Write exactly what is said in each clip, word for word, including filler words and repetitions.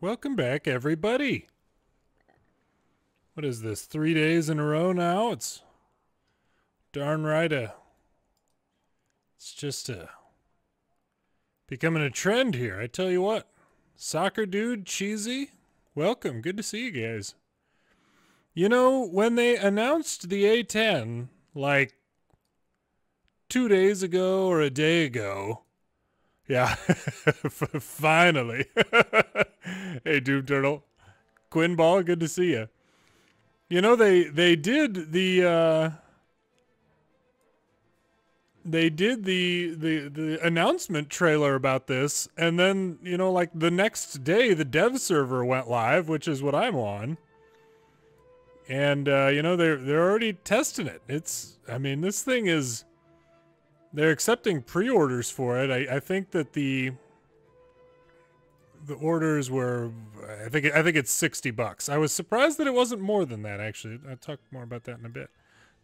Welcome back, everybody. What is this, three days in a row now? It's darn right a... It's just a... becoming a trend here, I tell you what. Soccer Dude, Cheesy, welcome. Good to see you guys. You know, when they announced the A ten, like, two days ago or a day ago... Yeah, finally. Hey, Doom Turtle. Quinn Ball, good to see you. You know, they, they did the... Uh, they did the, the, the announcement trailer about this, and then, you know, like, the next day, the dev server went live, which is what I'm on. And, uh, you know, they're, they're already testing it. It's, I mean, this thing is... They're accepting pre-orders for it. I, I think that the the orders were, I think I think it's sixty bucks. I was surprised that it wasn't more than that, actually. I'll talk more about that in a bit.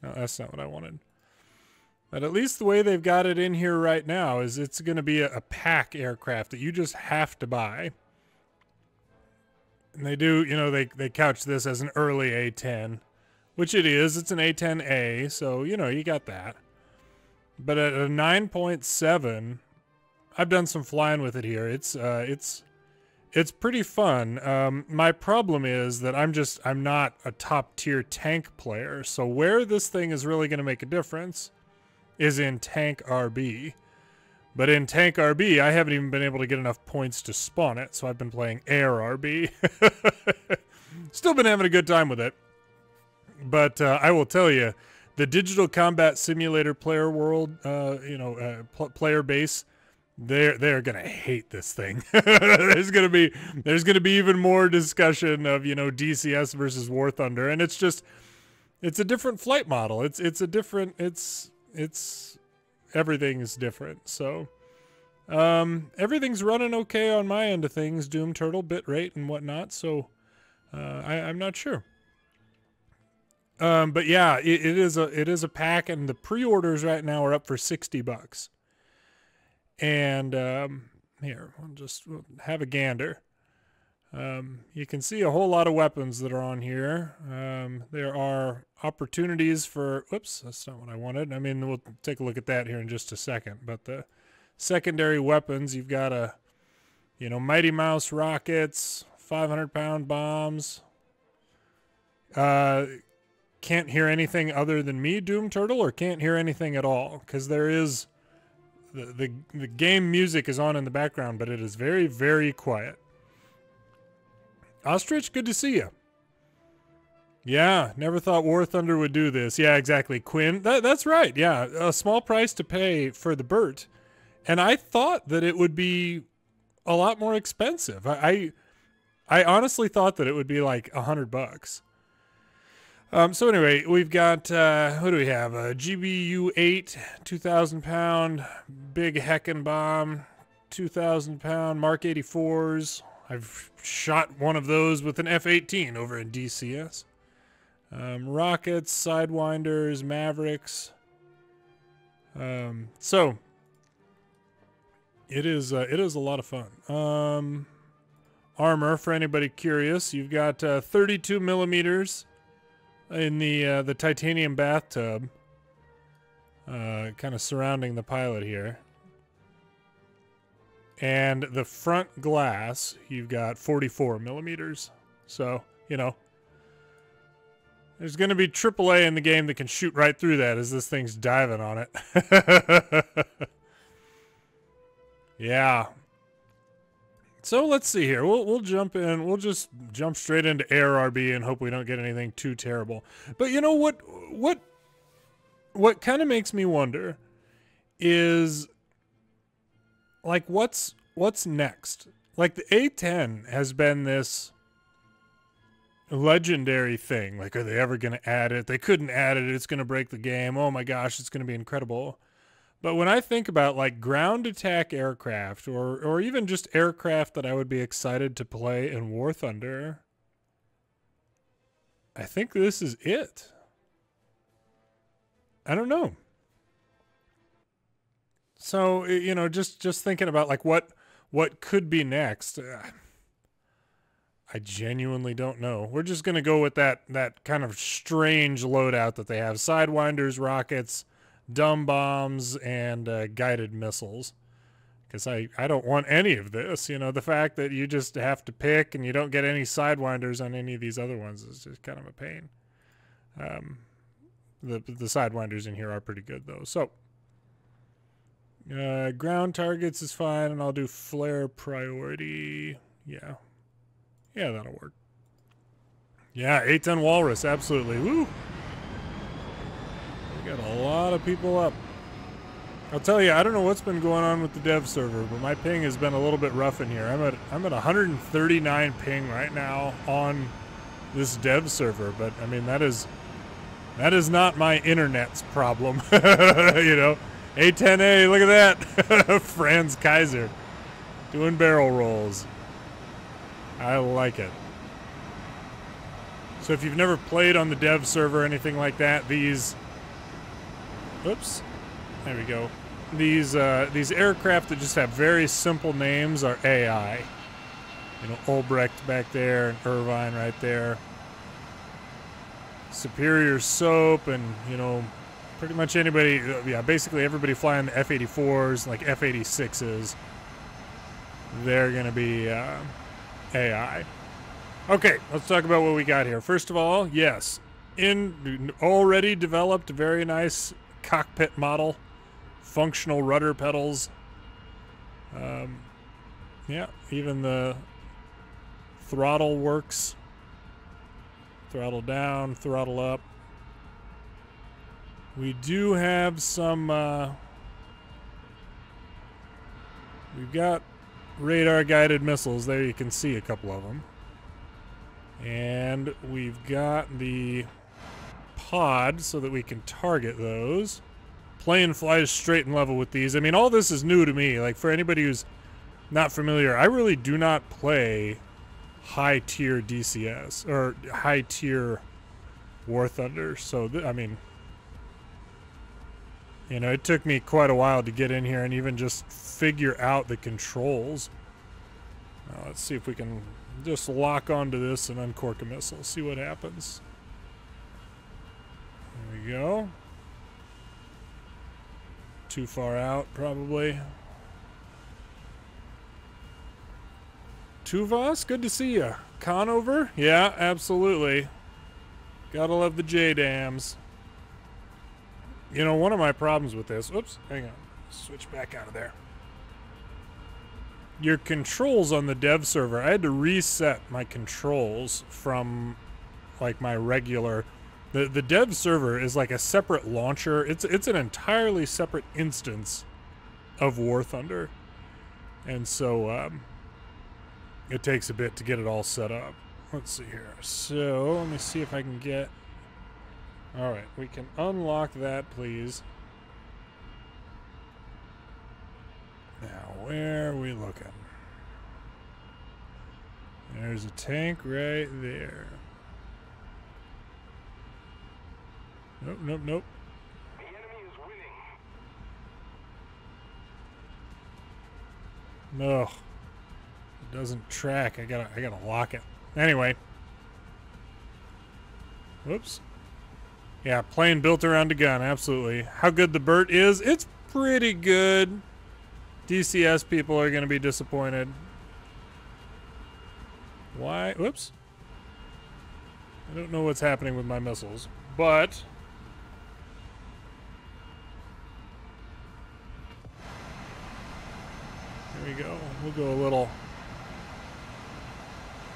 No, that's not what I wanted. But at least the way they've got it in here right now is it's going to be a, a pack aircraft that you just have to buy. And they do, you know, they, they couch this as an early A ten, which it is. It's an A ten A, so, you know, you got that. But at a nine point seven, I've done some flying with it here. It's uh, it's it's pretty fun. Um, my problem is that I'm just I'm not a top tier tank player. So where this thing is really going to make a difference is in tank R B. But in tank R B, I haven't even been able to get enough points to spawn it. So I've been playing air R B. Still been having a good time with it. But uh, I will tell you. The digital combat simulator player world, uh, you know, uh, pl player base, they're they're gonna hate this thing. there's gonna be there's gonna be even more discussion of, you know, D C S versus War Thunder, and it's just it's a different flight model. It's it's a different it's it's everything is different. So um, everything's running okay on my end of things, Doom Turtle bitrate and whatnot. So uh, I, I'm not sure. Um, but yeah, it, it is a it is a pack, and the pre-orders right now are up for sixty bucks. And um, here, we'll just we'll have a gander. Um, you can see a whole lot of weapons that are on here. Um, there are opportunities for. Whoops, that's not what I wanted. I mean, we'll take a look at that here in just a second. But the secondary weapons, you've got a, you know, Mighty Mouse rockets, five hundred pound bombs. Uh. Can't hear anything other than me, Doom Turtle, or can't hear anything at all, because there is the, the the game music is on in the background, but it is very, very quiet. Ostrich, good to see you. Yeah, never thought War Thunder would do this. Yeah, exactly, Quinn. That, that's right. Yeah, a small price to pay for the BERT, and I thought that it would be a lot more expensive. I I, I honestly thought that it would be like a hundred bucks. Um, so anyway, we've got, uh, what do we have? A G B U eight, two thousand pound, big heckin' bomb, two thousand pound, Mark eighty-fours. I've shot one of those with an F eighteen over in D C S. Um, rockets, Sidewinders, Mavericks. Um, so, it is, uh, it is a lot of fun. Um, armor, for anybody curious, you've got uh, thirty-two millimeters. In the uh, the titanium bathtub, uh, kind of surrounding the pilot here, and the front glass you've got forty-four millimeters. So you know, there's going to be triple A in the game that can shoot right through that as this thing's diving on it. Yeah. So let's see here. We'll we'll jump in. We'll just jump straight into air R B and hope we don't get anything too terrible. But you know what what what kind of makes me wonder is, like, what's what's next? Like, the A ten has been this legendary thing. Like, are they ever going to add it? They couldn't add it. It's going to break the game. Oh my gosh, it's going to be incredible. But when I think about, like, ground attack aircraft, or or even just aircraft that I would be excited to play in War Thunder, I think this is it. I don't know. So, you know, just just thinking about, like, what what could be next. I genuinely don't know. We're just going to go with that, that kind of strange loadout that they have. Sidewinders, rockets, dumb bombs, and uh, guided missiles. Because I, I don't want any of this. You know, the fact that you just have to pick and you don't get any Sidewinders on any of these other ones is just kind of a pain. Um, the, the Sidewinders in here are pretty good, though. So, uh, ground targets is fine, and I'll do flare priority. Yeah. Yeah, that'll work. Yeah, A ten Walrus, absolutely. Woo! We got a lot of people up. I'll tell you, I don't know what's been going on with the dev server, but my ping has been a little bit rough in here. I'm at I'm at one hundred thirty-nine ping right now on this dev server, but I mean that is that is not my internet's problem. You know, A ten A, look at that. Franz Kaiser doing barrel rolls. I like it. So if you've never played on the dev server or anything like that, these, oops, there we go. These uh, these aircraft that just have very simple names are A I. You know, Olbrecht back there and Irvine right there. Superior Soap and, you know, pretty much anybody, yeah, basically everybody flying the F eighty-fours, like F eighty-sixes, they're gonna be, uh, A I. Okay, let's talk about what we got here. First of all, yes, in already developed very nice cockpit model, functional rudder pedals. Um, yeah, even the throttle works. Throttle down, throttle up. We do have some. Uh, we've got radar guided missiles there, you can see a couple of them, and we've got the pod so that we can target those. Plane flies straight and level with these. I mean, all this is new to me. Like, for anybody who's not familiar, I really do not play high tier D C S or high tier War Thunder, so th I mean, you know, it took me quite a while to get in here and even just figure out the controls. Now, let's see if we can just lock onto this and uncork a missile. See what happens. There we go. Too far out, probably. Tuvos, good to see you. Conover? Yeah, absolutely. Gotta love the J DAMs. You know, one of my problems with this... Oops, hang on. Switch back out of there. Your controls on the dev server. I had to reset my controls from, like, my regular... The, the dev server is like a separate launcher. It's, it's an entirely separate instance of War Thunder. And so, um, it takes a bit to get it all set up. Let's see here. So, let me see if I can get... All right, we can unlock that, please. Now, where are we looking? There's a tank right there. Nope, nope, nope. The enemy is winning. No, it doesn't track. I gotta, I gotta lock it. Anyway. Whoops. Yeah, plane built around a gun, absolutely. How good the BERT is? It's pretty good. D C S people are going to be disappointed. Why? Whoops. I don't know what's happening with my missiles, but... There we go. We'll go a little...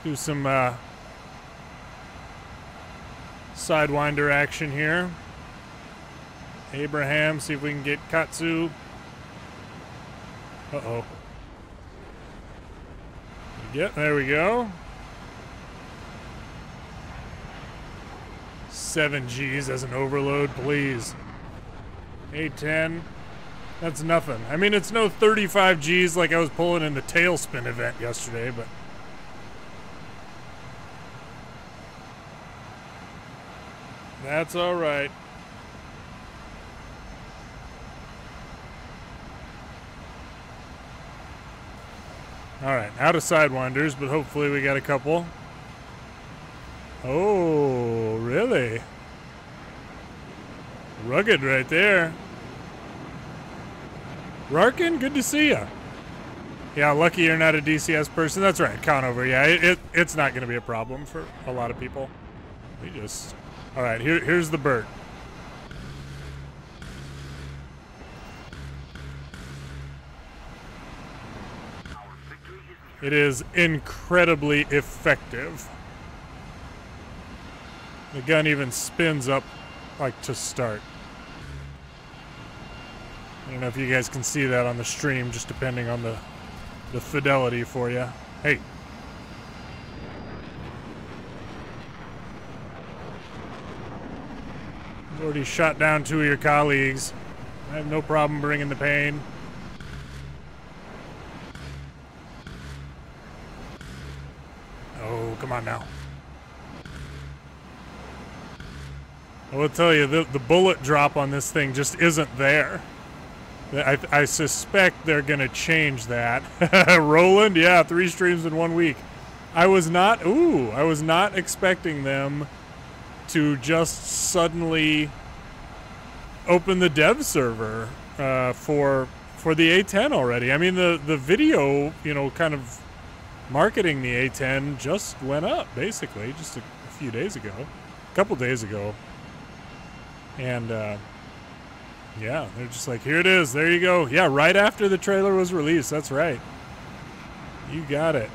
Do some, uh... Sidewinder action here. Abraham, see if we can get Katsu. Uh-oh. Yep, there we go. seven G's as an overload, please. A ten. That's nothing. I mean, it's no thirty-five G's like I was pulling in the tailspin event yesterday, but... That's all right. All right, out of Sidewinders, but hopefully we got a couple. Oh, really? Rugged right there. Rarkin, good to see you. Yeah, lucky you're not a D C S person. That's right, Conover. Yeah, it, it it's not going to be a problem for a lot of people. We just... All right, here, here's the bird. It is incredibly effective. The gun even spins up, like, to start. I don't know if you guys can see that on the stream, just depending on the, the fidelity for you. Hey. I've already shot down two of your colleagues. I have no problem bringing the pain. Oh, come on now. I will tell you, the, the bullet drop on this thing just isn't there. I, I suspect they're going to change that. Roland, yeah, three streams in one week. I was not, ooh, I was not expecting them to just suddenly open the dev server uh, for for the A ten already. I mean, the, the video, you know, kind of marketing the A ten just went up, basically, just a, a few days ago, a couple days ago. And, uh... yeah, they're just like, here it is, there you go. Yeah, right after the trailer was released, that's right. You got it.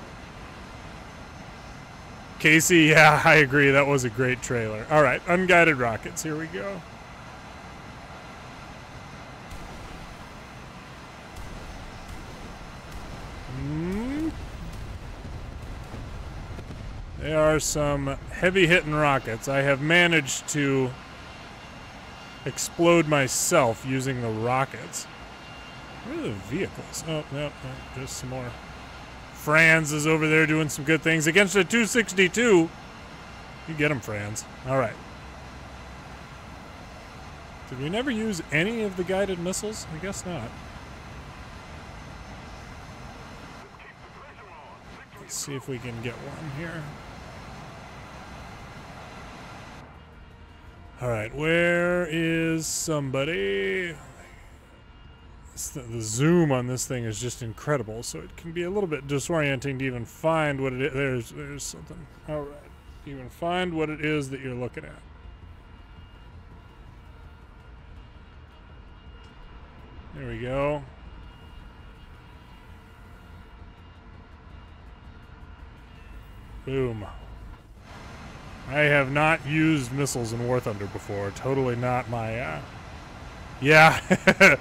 Casey, yeah, I agree, that was a great trailer. All right, unguided rockets, here we go. Mm. They are some heavy-hitting rockets. I have managed to... explode myself using the rockets. Where are the vehicles? Oh, no, no, there's some more. Franz is over there doing some good things against a two sixty-two. You get him, Franz. All right. Did we never use any of the guided missiles? I guess not. Let's see if we can get one here. All right, where is somebody? The, the zoom on this thing is just incredible, so it can be a little bit disorienting to even find what it is. There's, there's something. All right, even find what it is that you're looking at. There we go. Boom. I have not used missiles in War Thunder before. Totally not my, uh... yeah.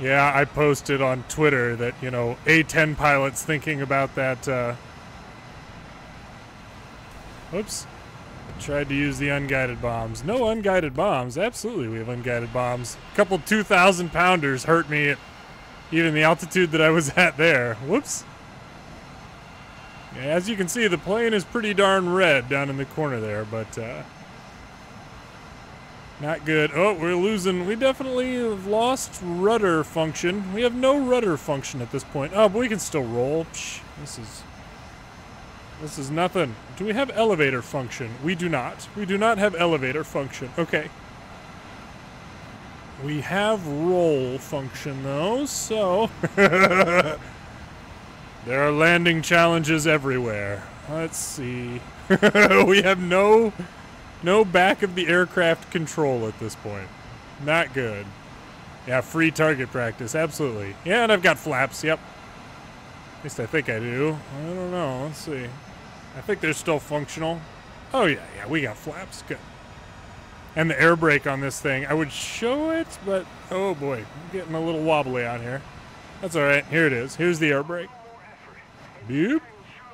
Yeah, I posted on Twitter that, you know, A ten pilots thinking about that, uh... Oops. Tried to use the unguided bombs. No unguided bombs. Absolutely, we have unguided bombs. A couple two thousand pounders hurt me at even the altitude that I was at there. Whoops. As you can see, the plane is pretty darn red down in the corner there, but uh, not good. Oh, we're losing. We definitely have lost rudder function. We have no rudder function at this point. Oh, but we can still roll. Psh, this is this is nothing. Do we have elevator function? We do not. We do not have elevator function. Okay. We have roll function, though, so... There are landing challenges everywhere. Let's see. We have no no back of the aircraft control at this point. Not good. Yeah, free target practice, absolutely. Yeah, and I've got flaps, yep. At least I think I do. I don't know, let's see. I think they're still functional. Oh yeah, yeah, we got flaps, good. And the air brake on this thing. I would show it, but oh boy, I'm getting a little wobbly out here. That's all right, here it is. Here's the air brake. Boop.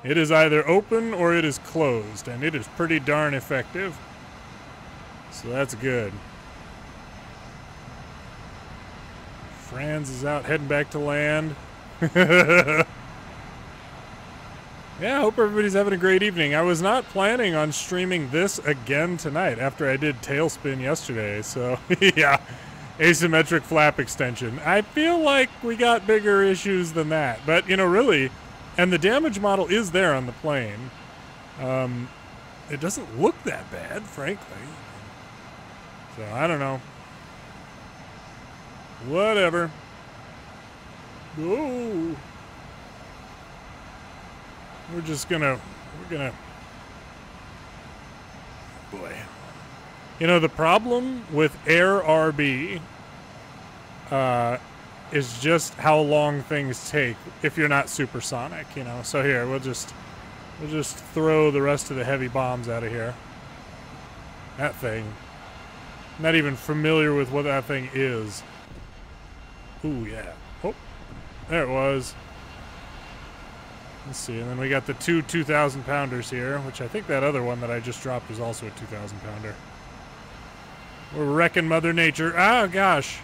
It is either open or it is closed, and it is pretty darn effective. So that's good. Franz is out heading back to land. Yeah, I hope everybody's having a great evening. I was not planning on streaming this again tonight after I did Tailspin yesterday, so yeah. Asymmetric flap extension. I feel like we got bigger issues than that, but you know, really... And the damage model is there on the plane. Um, it doesn't look that bad, frankly. So I don't know. Whatever. Whoa. We're just gonna, we're gonna, boy. You know, the problem with air R B uh, is just how long things take if you're not supersonic, you know. So here, we'll just, we'll just throw the rest of the heavy bombs out of here. That thing. Not even familiar with what that thing is. Ooh, yeah. Oh, there it was. Let's see, and then we got the two two thousand pounders here, which I think that other one that I just dropped was also a two thousand pounder. We're wrecking Mother Nature. Ah, gosh.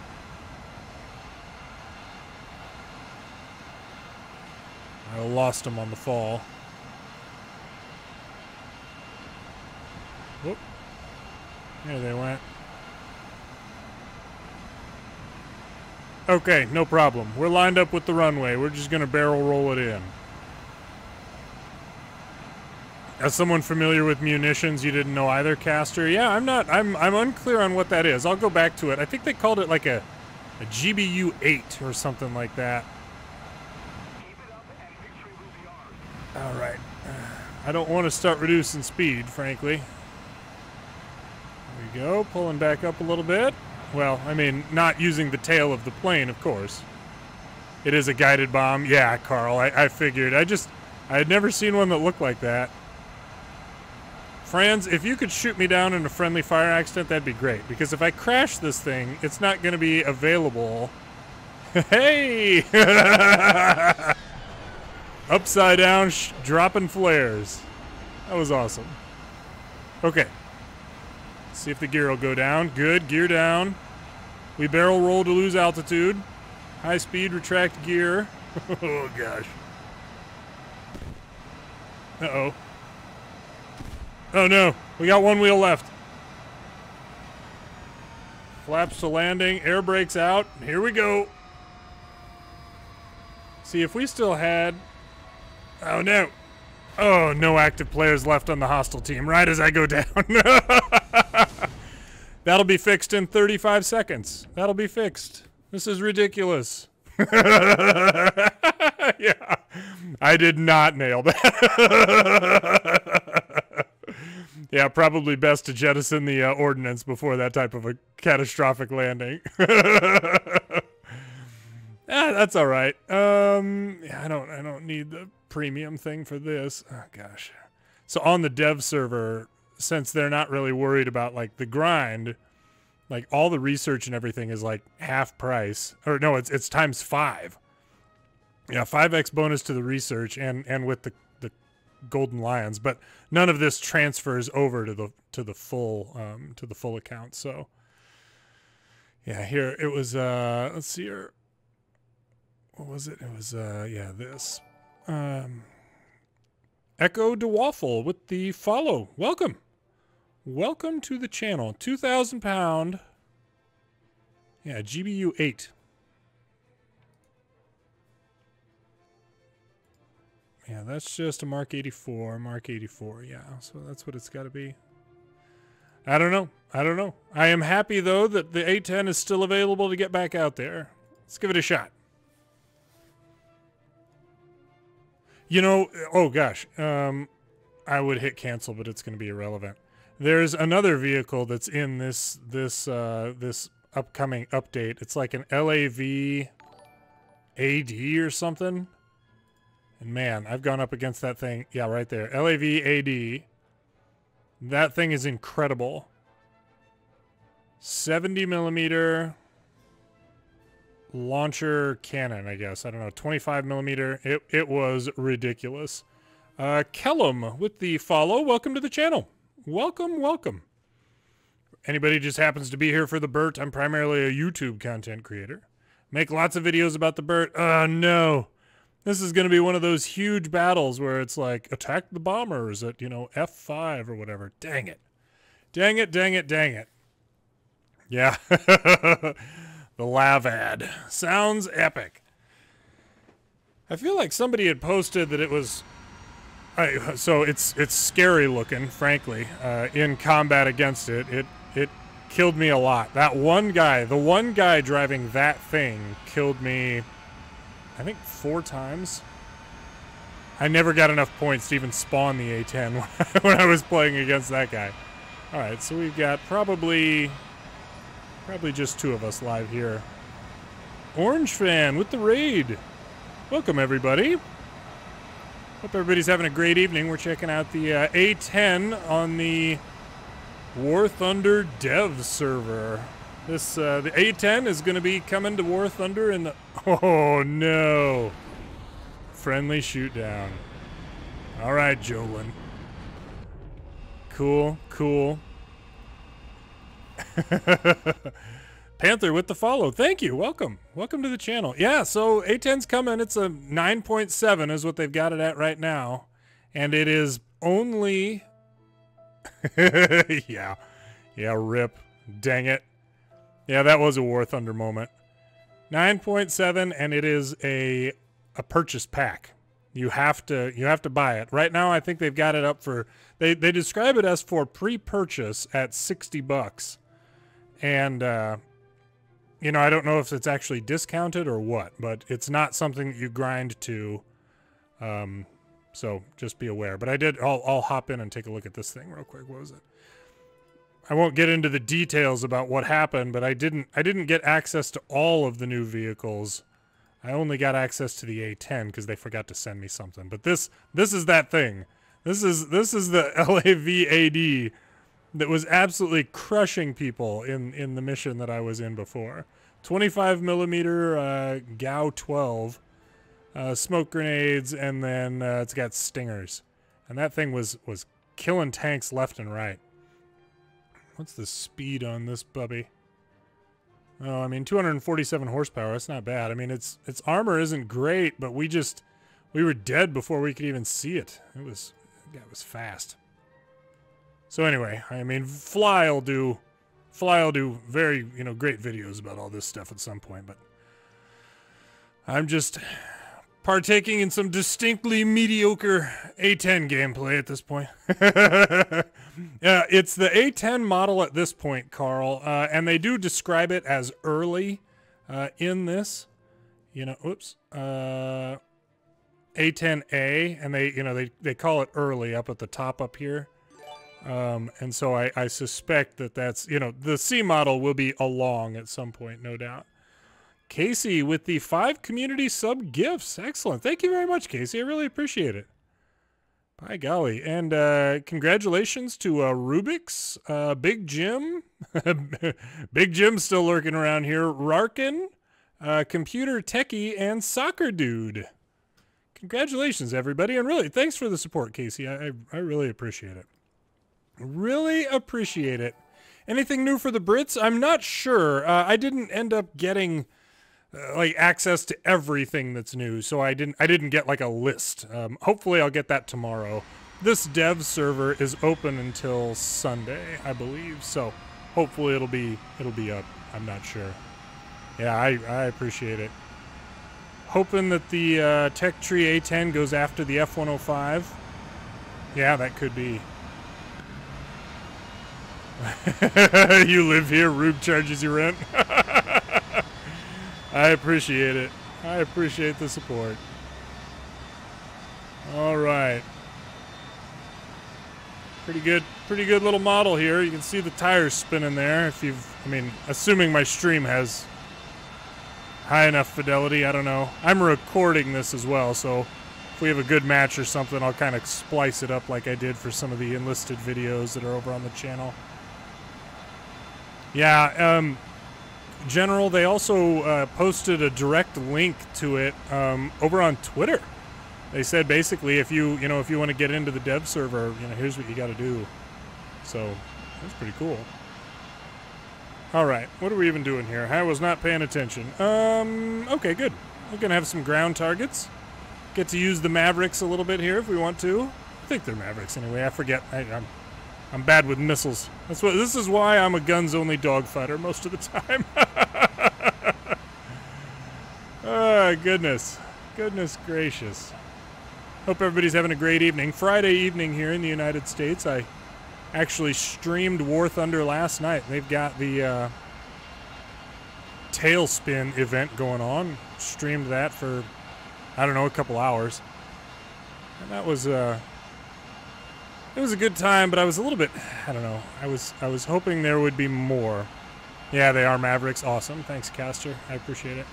I lost him on the fall. Whoop. There they went. Okay, no problem. We're lined up with the runway. We're just going to barrel roll it in. As someone familiar with munitions, you didn't know either, Caster. Yeah, I'm not. I'm I'm unclear on what that is. I'll go back to it. I think they called it like a, a G B U eight or something like that. All right. I don't want to start reducing speed, frankly. There we go. Pulling back up a little bit. Well, I mean, not using the tail of the plane, of course. It is a guided bomb. Yeah, Carl. I, I figured. I just I had never seen one that looked like that. Friends, if you could shoot me down in a friendly fire accident, that'd be great. Because if I crash this thing, it's not going to be available. Hey! Upside down, sh dropping flares. That was awesome. Okay. Let's see if the gear will go down. Good, gear down. We barrel roll to lose altitude. High speed, retract gear. Oh, gosh. Uh-oh. Oh no, we got one wheel left. Flaps to landing, air brakes out. Here we go. See if we still had... Oh no. Oh, no active players left on the hostile team right as I go down. That'll be fixed in thirty-five seconds. That'll be fixed. This is ridiculous. Yeah, I did not nail that. Yeah, probably best to jettison the uh, ordnance before that type of a catastrophic landing. Ah, that's all right. Um, yeah, I don't, I don't need the premium thing for this. Oh gosh. So on the dev server, since they're not really worried about like the grind, like all the research and everything is like half price, or no, it's it's times five. Yeah, five X bonus to the research and and with the Golden Lions, but none of this transfers over to the to the full um to the full account. So yeah, here it was, uh let's see here, what was it? It was uh yeah, this um Echo DeWaffle with the follow. Welcome, welcome to the channel. Two thousand pound, yeah, G B U eight. Yeah, that's just a Mark eighty-four, Mark eighty-four, yeah, so that's what it's got to be. I don't know, I don't know. I am happy, though, that the A ten is still available to get back out there. Let's give it a shot. You know, oh gosh, um, I would hit cancel, but it's going to be irrelevant. There's another vehicle that's in this, this, uh, this upcoming update. It's like an L A V A D or something. And man, I've gone up against that thing. Yeah, right there. L A V A D. That thing is incredible. seventy millimeter launcher cannon, I guess. I don't know. twenty-five millimeter. It, it was ridiculous. Uh, Kellum with the follow. Welcome to the channel. Welcome, welcome. Anybody just happens to be here for the BERT, I'm primarily a YouTube content creator. Make lots of videos about the BERT. Oh, no. This is going to be one of those huge battles where it's like, attack the bombers at, you know, F five or whatever. Dang it. Dang it, dang it, dang it. Yeah. The L A V ad. Sounds epic. I feel like somebody had posted that it was, I, so it's it's scary looking, frankly. Uh, in combat against it, it it killed me a lot. That one guy, the one guy driving that thing, killed me, I think, four times. I never got enough points to even spawn the A ten when I, when I was playing against that guy. All right, so we've got probably probably just two of us live here. Orange Fan with the raid. Welcome, everybody. Hope everybody's having a great evening. We're checking out the uh, A ten on the War Thunder dev server. This uh, the A ten is going to be coming to War Thunder in the... Oh, no. Friendly shoot down. All right, Jolin. Cool, cool. Panther with the follow. Thank you. Welcome. Welcome to the channel. Yeah, so A ten's coming. It's a nine point seven is what they've got it at right now. And it is only... yeah. Yeah, rip. Dang it. Yeah, that was a War Thunder moment. nine point seven, and it is a a purchase pack. You have to you have to buy it. Right now, I think they've got it up for... They, they describe it as for pre-purchase at sixty bucks. And... uh you know, I don't know if it's actually discounted or what, but it's not something that you grind to, um, so just be aware. But I did, I'll, I'll hop in and take a look at this thing real quick. What was it? I won't get into the details about what happened, but I didn't, I didn't get access to all of the new vehicles. I only got access to the A ten because they forgot to send me something. But this, this is that thing. This is, this is the L A V A D. That was absolutely crushing people in, in the mission that I was in before. twenty-five millimeter uh, G A U twelve, uh, smoke grenades, and then uh, it's got stingers. And that thing was, was killing tanks left and right. What's the speed on this bubby? Oh, I mean, two hundred forty-seven horsepower. That's not bad. I mean, its its armor isn't great, but we just, we were dead before we could even see it. It was, that was fast. So anyway, I mean, Fly'll do, Fly'll do very, you know, great videos about all this stuff at some point, but I'm just partaking in some distinctly mediocre A ten gameplay at this point. Yeah, it's the A ten model at this point, Carl, uh, and they do describe it as early uh, in this, you know, oops, uh, A ten A, and they, you know, they, they call it early up at the top up here. Um, and so I, I suspect that that's, you know, the C model will be along at some point, no doubt. Casey with the five community sub gifts. Excellent. Thank you very much, Casey. I really appreciate it. By golly. And uh, congratulations to uh, Rubik's, uh, Big Jim. Big Jim's still lurking around here. Rarkin, uh, Computer Techie, and Soccer Dude. Congratulations, everybody. And really, thanks for the support, Casey. I, I, I really appreciate it. Really appreciate it. Anything new for the Brits? I'm not sure. Uh, I didn't end up getting uh, like access to everything that's new, so I didn't. I didn't get like a list. Um, hopefully, I'll get that tomorrow. This dev server is open until Sunday, I believe. So hopefully, it'll be it'll be up. I'm not sure. Yeah, I I appreciate it. Hoping that the uh, Tech Tree A ten goes after the F one oh five. Yeah, that could be. You live here, Rube charges you rent. I appreciate it. I appreciate the support. All right. Pretty good, pretty good little model here. You can see the tires spinning there. If you've, I mean, assuming my stream has high enough fidelity, I don't know. I'm recording this as well, so if we have a good match or something, I'll kind of splice it up like I did for some of the enlisted videos that are over on the channel. Yeah, um, General, they also uh, posted a direct link to it um, over on Twitter. They said basically if you, you know, if you want to get into the dev server, you know, here's what you got to do. So that's pretty cool. All right, what are we even doing here? I was not paying attention. Um, okay, good. We're going to have some ground targets. Get to use the Mavericks a little bit here if we want to. I think they're Mavericks anyway. I forget. I, I'm... I'm bad with missiles. That's what. This is why I'm a guns-only dogfighter most of the time. Oh, goodness. Goodness gracious. Hope everybody's having a great evening. Friday evening here in the United States. I actually streamed War Thunder last night. They've got the uh, Tailspin event going on. Streamed that for, I don't know, a couple hours. And that was, uh, it was a good time, but I was a little bit, I don't know, I was, I was hoping there would be more. Yeah, they are Mavericks. Awesome. Thanks, Caster. I appreciate it.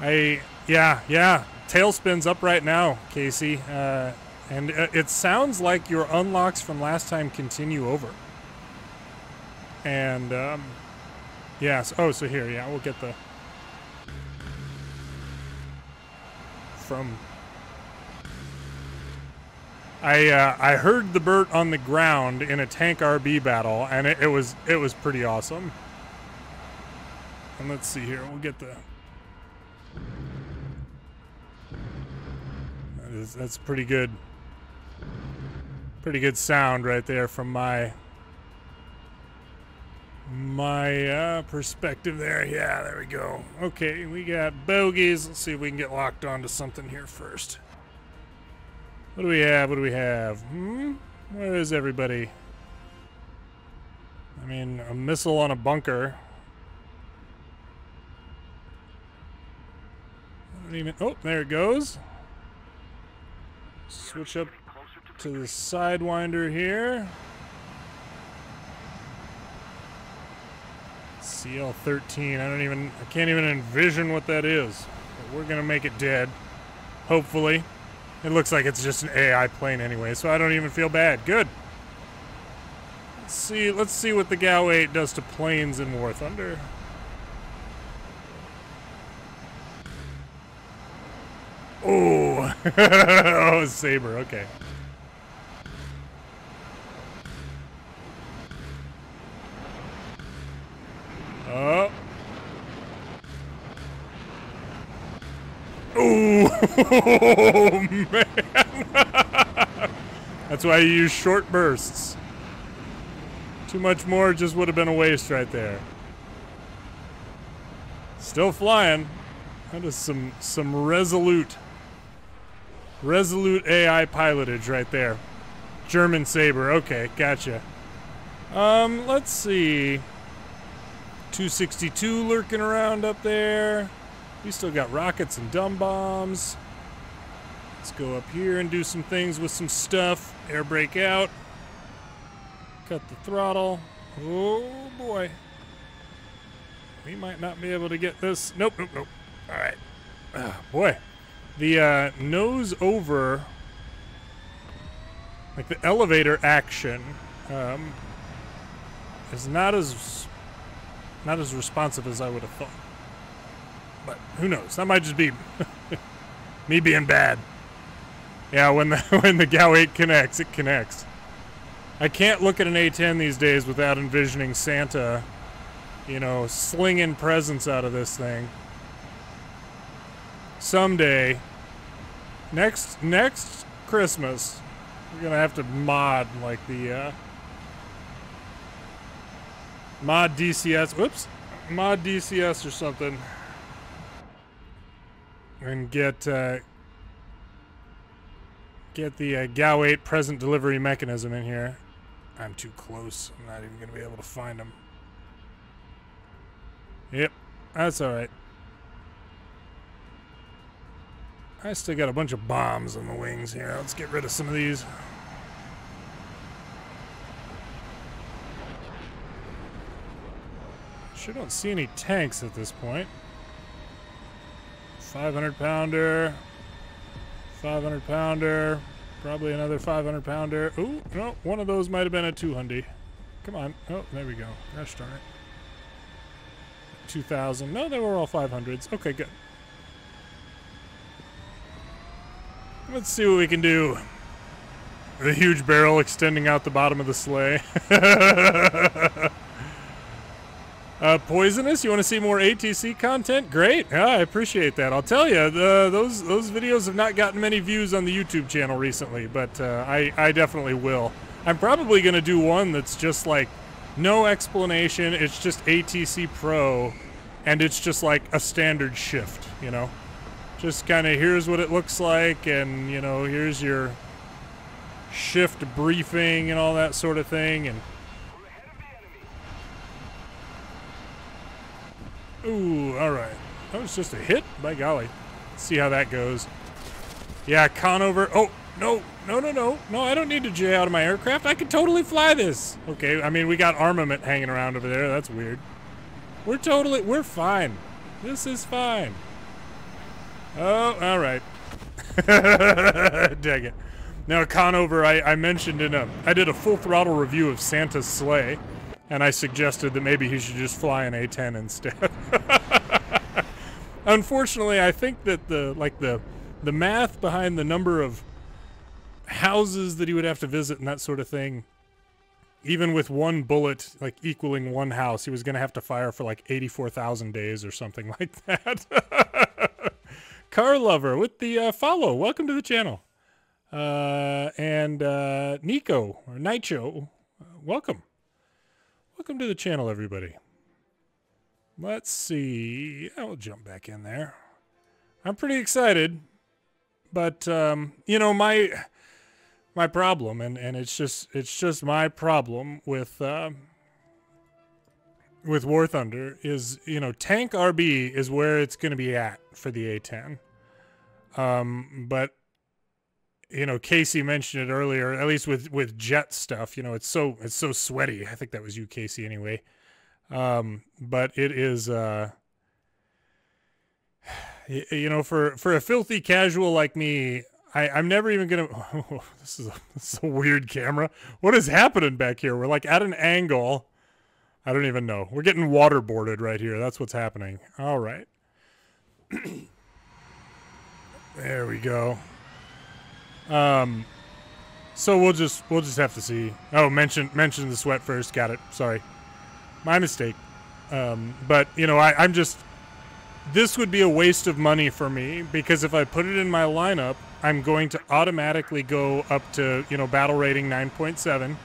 I, yeah, yeah. Tailspin's up right now, Casey. Uh, and it sounds like your unlocks from last time continue over. And, um, yes. Oh, so here, yeah, we'll get the... From... I uh, I heard the bird on the ground in a tank R B battle, and it, it was it was pretty awesome. And let's see here, we'll get the. That is, that's pretty good. Pretty good sound right there from my my uh, perspective there. Yeah, there we go. Okay, we got bogeys. Let's see if we can get locked onto something here first. What do we have? What do we have? Hmm? Where is everybody? I mean, a missile on a bunker. I don't even... Oh, there it goes. Switch up to the Sidewinder here. C L thirteen. I don't even... I can't even envision what that is. But we're going to make it dead. Hopefully. It looks like it's just an A I plane anyway, so I don't even feel bad. Good. Let's see, let's see what the G A U eight does to planes in War Thunder. Oh, oh, Saber, okay. Oh. Oh, man. That's why you use short bursts. Too much more just would have been a waste right there. Still flying. That is some, some resolute, resolute A I pilotage right there. German Saber. Okay, gotcha. Um, let's see. two sixty-two lurking around up there. We still got rockets and dumb bombs. Let's go up here and do some things with some stuff. Air brake out. Cut the throttle. Oh boy. We might not be able to get this. Nope, nope, nope. All right. Oh, boy. The uh, nose over, like the elevator action, um, is not as not as responsive as I would have thought. But who knows? That might just be me being bad. Yeah, when the when the G A U eight connects, it connects. I can't look at an A ten these days without envisioning Santa, you know, slinging presents out of this thing. Someday, next next Christmas, we're gonna have to mod like the uh, mod D C S. Whoops, mod D C S or something. And get uh, get the uh, G A U eight present delivery mechanism in here. I'm too close. I'm not even going to be able to find them. Yep, that's all right. I still got a bunch of bombs on the wings here. Let's get rid of some of these. Sure don't see any tanks at this point. five hundred pounder, five hundred pounder, probably another five hundred pounder. Ooh, no, one of those might have been a two hundred. Come on. Oh, there we go. Gosh darn it. two thousand. No, they were all five hundreds. Okay, good. Let's see what we can do. The huge barrel extending out the bottom of the sleigh. Uh, poisonous? You want to see more A T C content? Great. Yeah, I appreciate that. I'll tell you, the, those those videos have not gotten many views on the YouTube channel recently, but uh, I, I definitely will. I'm probably going to do one that's just like no explanation. It's just A T C Pro, and it's just like a standard shift, you know? just kind of here's what it looks like, and you know, here's your shift briefing and all that sort of thing. And ooh, all right, that was just a hit, by golly. Let's see how that goes. Yeah, Conover. Oh no, no, no, no, no! I don't need to J out of my aircraft. I could totally fly this. Okay, I mean, we got armament hanging around over there. That's weird. We're totally, we're fine. This is fine. Oh, all right. Dang it. Now, Conover, I, I mentioned in a... I did a full throttle review of Santa's sleigh, and I suggested that maybe he should just fly an A ten instead. Unfortunately, I think that the, like, the, the math behind the number of houses that he would have to visit and that sort of thing, even with one bullet, like, equaling one house, he was going to have to fire for, like, eighty-four thousand days or something like that. Car Lover with the uh, follow. Welcome to the channel. Uh, and uh, Nico, or Nicho, uh, welcome. Welcome to the channel, everybody. Let's see. I'll jump back in there. I'm pretty excited. But, um, you know, my my problem, and, and it's just it's just my problem with, uh, with War Thunder is, you know, Tank R B is where it's going to be at for the A ten. Um, but, you know, Casey mentioned it earlier, at least with, with jet stuff, you know, it's so, it's so sweaty. I think that was you, Casey, anyway. Um, but it is, uh, you know, for, for a filthy casual like me, I, I'm never even going to, oh, this is a, this is a weird camera. What is happening back here? We're like at an angle. I don't even know. We're getting waterboarded right here. That's what's happening. All right. There we go. Um, so we'll just, we'll just have to see. Oh, mention, mention the sweat first. Got it. Sorry. My mistake. Um, but you know, I, I'm just, this would be a waste of money for me, because if I put it in my lineup, I'm going to automatically go up to, you know, battle rating nine point seven,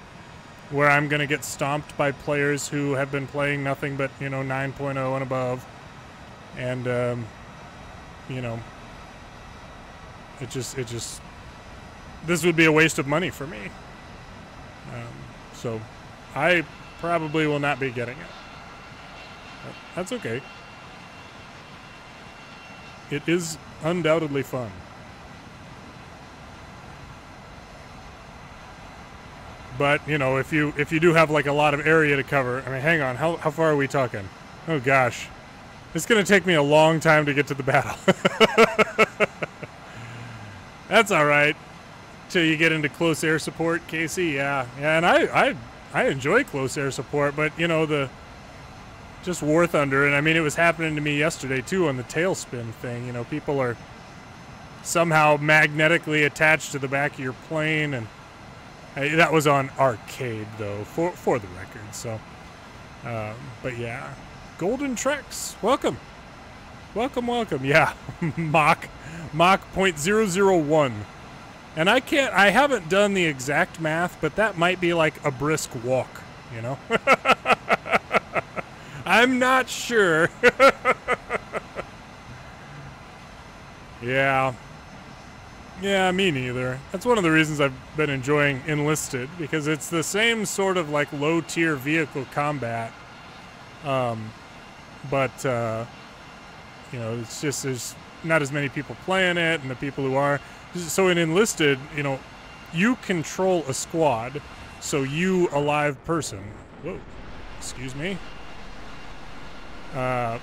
where I'm going to get stomped by players who have been playing nothing but, you know, nine point oh and above. And, um, you know, it just, it just, this would be a waste of money for me. Um, so I probably will not be getting it. But that's okay. It is undoubtedly fun. But, you know, if you if you do have, like, a lot of area to cover, I mean, hang on, how, how far are we talking? Oh, gosh. It's going to take me a long time to get to the battle. That's all right. Till you get into close air support, Casey, yeah. yeah and I, I I enjoy close air support, but, you know, the just War Thunder, and, I mean, it was happening to me yesterday, too, on the tailspin thing. You know, people are somehow magnetically attached to the back of your plane, and I, that was on arcade, though, for, for the record, so. Um, but, yeah. Golden Trex, welcome. Welcome, welcome. Yeah, Mach, Mach point zero zero one. And I can't, I haven't done the exact math, but that might be like a brisk walk, you know? I'm not sure. Yeah. Yeah, me neither. That's one of the reasons I've been enjoying Enlisted, because it's the same sort of like low-tier vehicle combat. Um, but, uh, you know, it's just, there's not as many people playing it, and the people who are... So in Enlisted, you know, you control a squad, so you, a live person... Whoa, excuse me. Uh,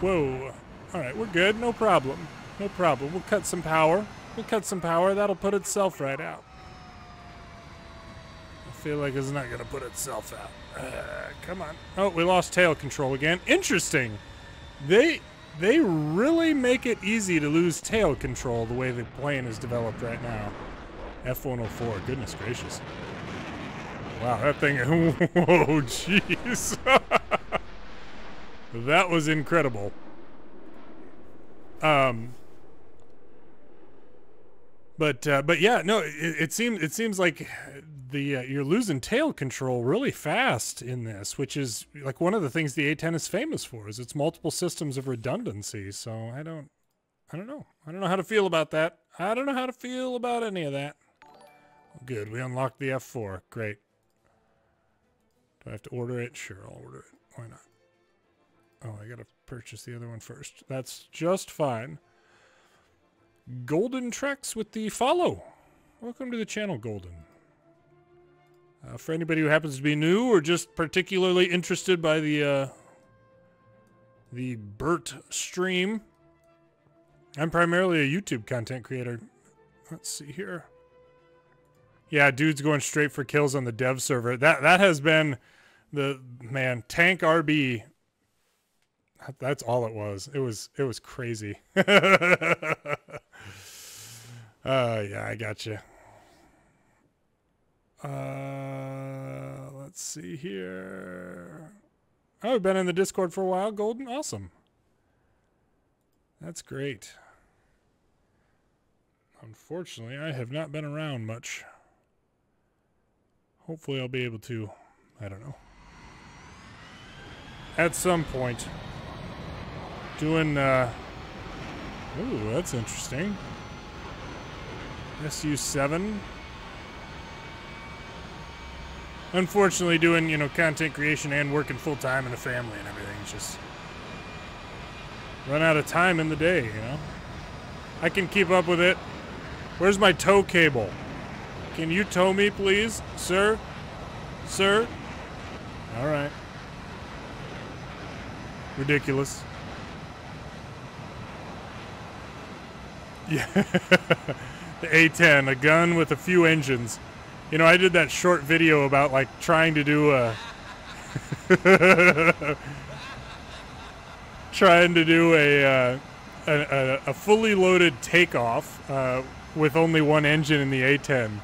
whoa. All right, we're good, no problem. No problem, we'll cut some power. We'll cut some power, that'll put itself right out. I feel like it's not gonna put itself out. Uh, come on. Oh, we lost tail control again. Interesting. They... They really make it easy to lose tail control the way the plane is developed right now. F one oh four, goodness gracious. Wow, that thing, whoa, jeez. That was incredible. Um, but, uh, but yeah, no, it, it seems, it seems like the, uh, you're losing tail control really fast in this, which is like one of the things the A ten is famous for, is its multiple systems of redundancy. So I don't, I don't know. I don't know how to feel about that. I don't know how to feel about any of that. Good. We unlocked the F four. Great. Do I have to order it? Sure, I'll order it. Why not? Oh, I gotta purchase the other one first. That's just fine. Golden Treks with the follow. Welcome to the channel, Golden. Uh, for anybody who happens to be new or just particularly interested by the uh, the Burt stream, I'm primarily a YouTube content creator. Let's see here. Yeah, dude's going straight for kills on the dev server. That that has been the man. Tank R B. That's all it was. It was it was crazy. uh, yeah, I got you. Uh, let's see here. Oh, I've been in the Discord for a while, Golden. Awesome. That's great. Unfortunately, I have not been around much. Hopefully, I'll be able to. I don't know. At some point. Doing. Uh, ooh, that's interesting. S U seven. Unfortunately, doing, you know, content creation and working full-time in a family and everything, it's just run out of time in the day, you know? I can keep up with it. Where's my tow cable? Can you tow me, please? Sir? Sir? All right. Ridiculous. Yeah. The A ten, a gun with a few engines. You know, I did that short video about, like, trying to do a... trying to do a, uh, a, a fully loaded takeoff uh, with only one engine in the A ten.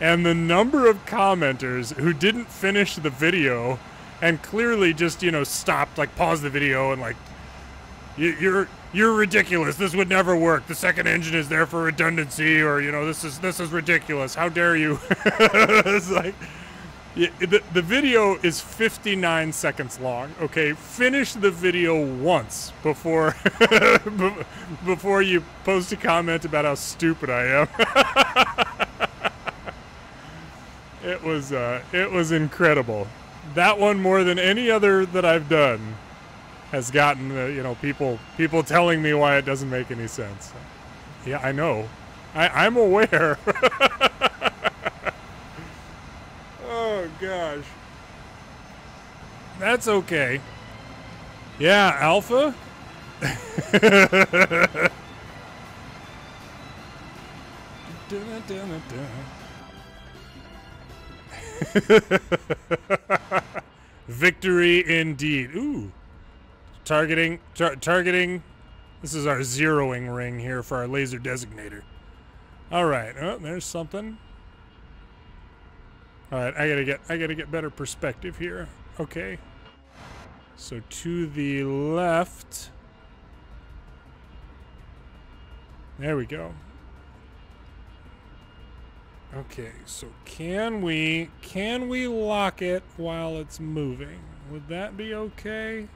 And the number of commenters who didn't finish the video and clearly just, you know, stopped, like, paused the video and, like, you're... You're ridiculous. This would never work. The second engine is there for redundancy, or, you know, this is this is ridiculous. How dare you? It's like, yeah, the, the video is fifty-nine seconds long. Okay, finish the video once before before you post a comment about how stupid I am. It was uh, it was incredible. That one, more than any other that I've done, has gotten uh, you know, people people telling me why it doesn't make any sense. Yeah, I know. I, I'm aware. Oh gosh, that's okay. Yeah, Alpha. Victory indeed. Ooh. Targeting, tar targeting. This is our zeroing ring here for our laser designator. All right, oh, there's something. All right, I gotta get, I gotta get better perspective here. Okay. So to the left. There we go. Okay, so can we, can we lock it while it's moving? Would that be okay?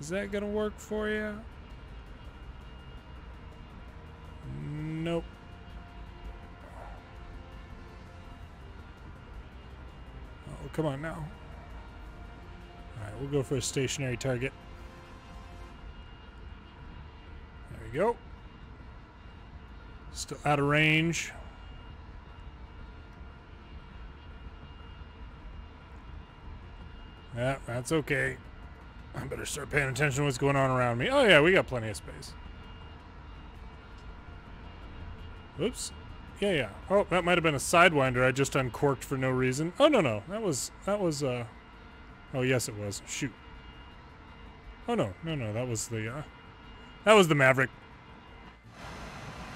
Is that gonna work for you? Nope. Oh, come on now. Alright, we'll go for a stationary target. There we go. Still out of range. Yeah, that's okay. I better start paying attention to what's going on around me. Oh yeah, we got plenty of space. Oops. Yeah, yeah. Oh, that might have been a Sidewinder I just uncorked for no reason. Oh no, no. That was, that was, uh... Oh yes, it was. Shoot. Oh no, no, no. That was the, uh... that was the Maverick.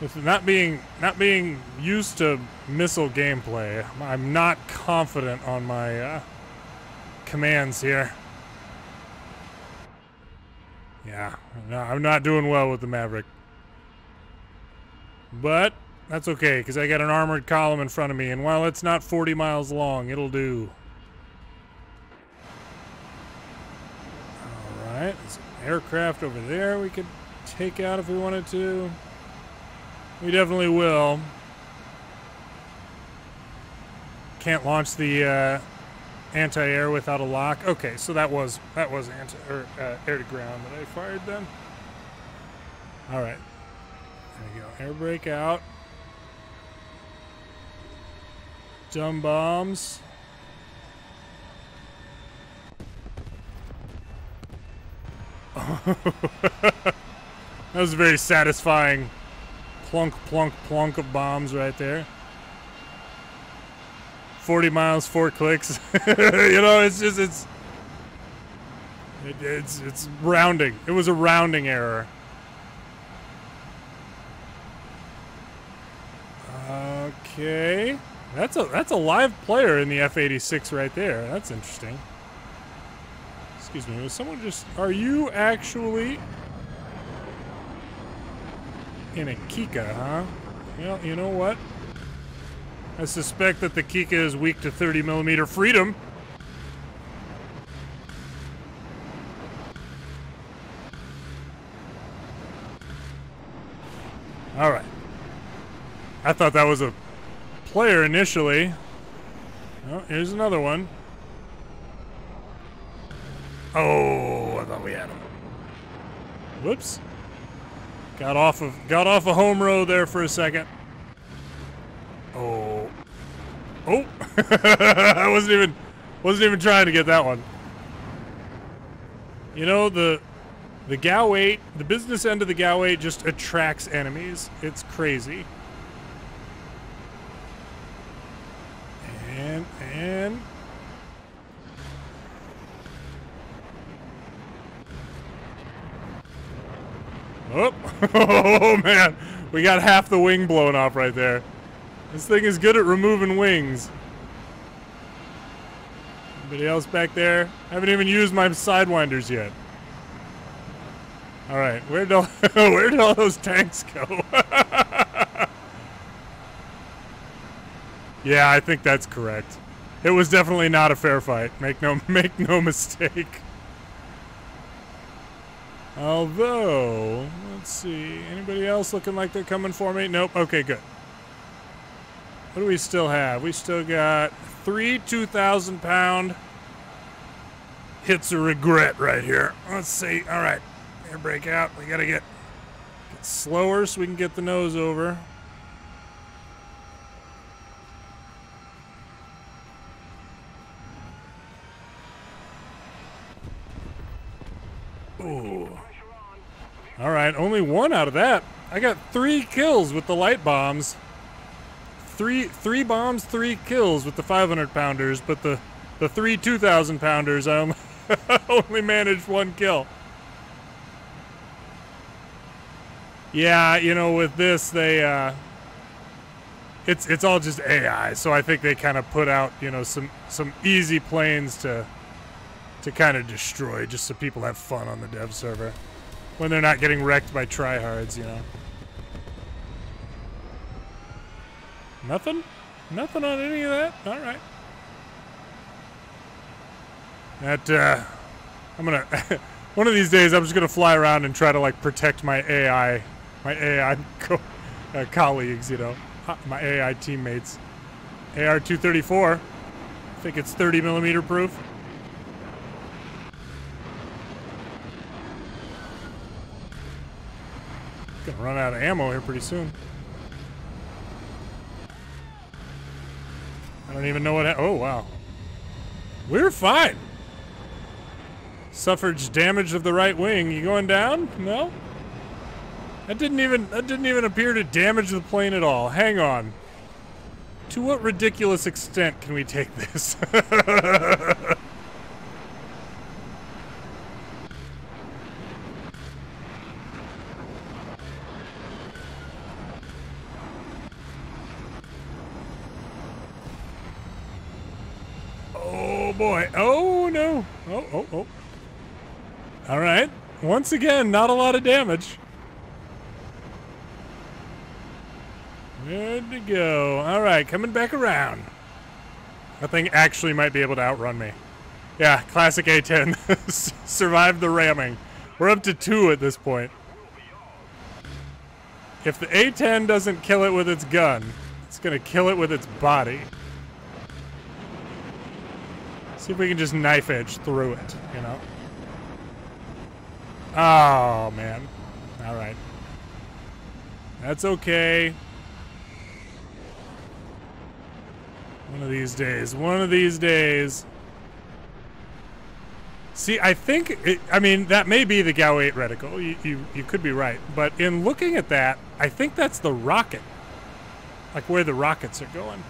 With not being, not being used to missile gameplay, I'm not confident on my, uh... commands here. Yeah, no, I'm not doing well with the Maverick. But that's okay, because I got an armored column in front of me, and while it's not forty miles long, it'll do. Alright, there's an aircraft over there we could take out if we wanted to. We definitely will. Can't launch the uh, anti-air without a lock. Okay, so that was that was anti or uh, air to ground that I fired then. All right, there we go. Air brake out. Dumb bombs. That was a very satisfying plunk, plunk, plunk of bombs right there. forty miles, four clicks. You know, it's just, it's, it, it's, it's rounding. It was a rounding error. Okay. That's a, that's a live player in the F eighty-six right there. That's interesting. Excuse me, was someone just, are you actually in a Kika, huh? Well, you know what? I suspect that the Kika is weak to thirty millimeter freedom. All right. I thought that was a player initially. Oh, here's another one. Oh, I thought we had him. Whoops. Got off of got off a home row there for a second. Oh. Oh. I wasn't even wasn't even trying to get that one. You know, the the G A U eight, the business end of the G A U eight just attracts enemies. It's crazy. And and oh. Oh, man. We got half the wing blown off right there. This thing is good at removing wings. Anybody else back there? I haven't even used my Sidewinders yet. All right. Where did all, where did all those tanks go? Yeah, I think that's correct. It was definitely not a fair fight. Make no, make no mistake. Although, let's see, anybody else looking like they're coming for me? Nope, okay, good. What do we still have? We still got three two thousand pound hits of regret right here. Let's see, all right, air brake out. We gotta get, get slower so we can get the nose over. Ooh. All right, only one out of that. I got three kills with the light bombs. Three, three bombs, three kills with the five hundred pounders, but the, the three two thousand pounders, I only, only managed one kill. Yeah, you know, with this, they, uh, it's, it's all just A I, so I think they kind of put out, you know, some, some easy planes to, to kind of destroy, just so people have fun on the dev server. When they're not getting wrecked by tryhards, you know. Nothing? Nothing on any of that? All right. That, uh, I'm gonna, one of these days I'm just gonna fly around and try to, like, protect my A I, my A I co uh, colleagues, you know, my A I teammates. A R two thirty-four, I think it's thirty millimeter proof. Gonna run out of ammo here pretty soon. I don't even know what happened. Oh, wow. We're fine. Suffered damage of the right wing. You going down? No? That didn't even, that didn't even appear to damage the plane at all. Hang on. To what ridiculous extent can we take this? Boy, oh no, oh, oh, oh. All right, once again, not a lot of damage. Good to go. All right, coming back around. That thing actually might be able to outrun me. Yeah, classic A ten, survived the ramming. We're up to two at this point. If the A ten doesn't kill it with its gun, it's gonna kill it with its body. See if we can just knife edge through it, you know? Oh, man. All right. That's okay. One of these days. One of these days. See, I think, it, I mean, that may be the G A U eight reticle. You, you, you could be right. But in looking at that, I think that's the rocket. Like where the rockets are going.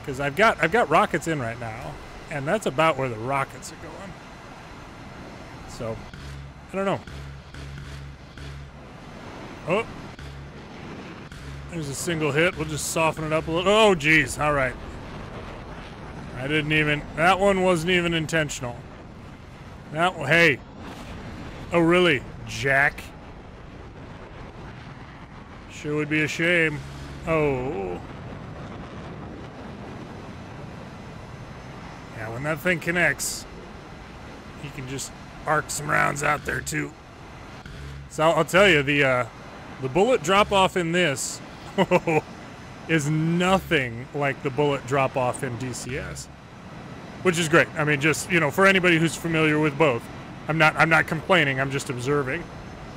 Because I've got, I've got rockets in right now. And that's about where the rockets are going. So, I don't know. Oh. There's a single hit. We'll just soften it up a little. Oh, geez. All right. I didn't even... That one wasn't even intentional. That... Hey. Oh, really, Jack? Sure would be a shame. Oh. Yeah, when that thing connects, you can just arc some rounds out there, too. So I'll tell you, the, uh, the bullet drop-off in this... is nothing like the bullet drop-off in D C S, which is great. I mean, just, you know, for anybody who's familiar with both, I'm not I'm not complaining. I'm just observing.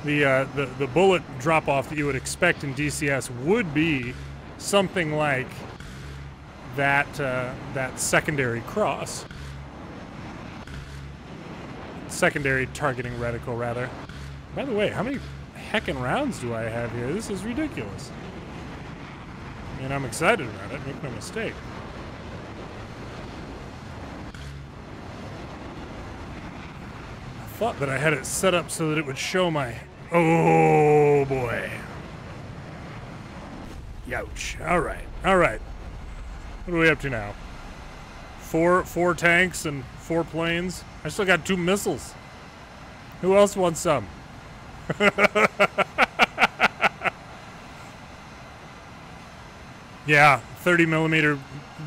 The uh, the the bullet drop-off that you would expect in D C S would be something like that uh, that secondary cross, secondary targeting reticle rather. By the way, how many heckin' rounds do I have here? This is ridiculous. And I'm excited about it, make no mistake. I thought that I had it set up so that it would show my... Oh, boy. Ouch. All right, all right. What are we up to now? Four, four tanks and four planes. I still got two missiles. Who else wants some? Yeah, thirty millimeter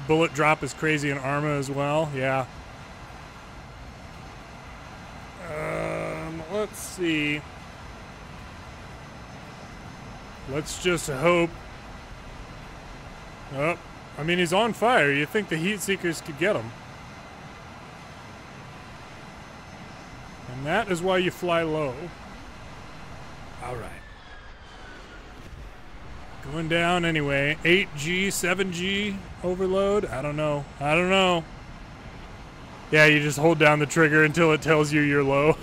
bullet drop is crazy in Arma as well, yeah. Um, let's see. Let's just hope. Oh, I mean, he's on fire. You'd think the heat seekers could get him. And that is why you fly low. All right. Going down anyway. eight G, seven G overload? I don't know. I don't know. Yeah, you just hold down the trigger until it tells you you're low.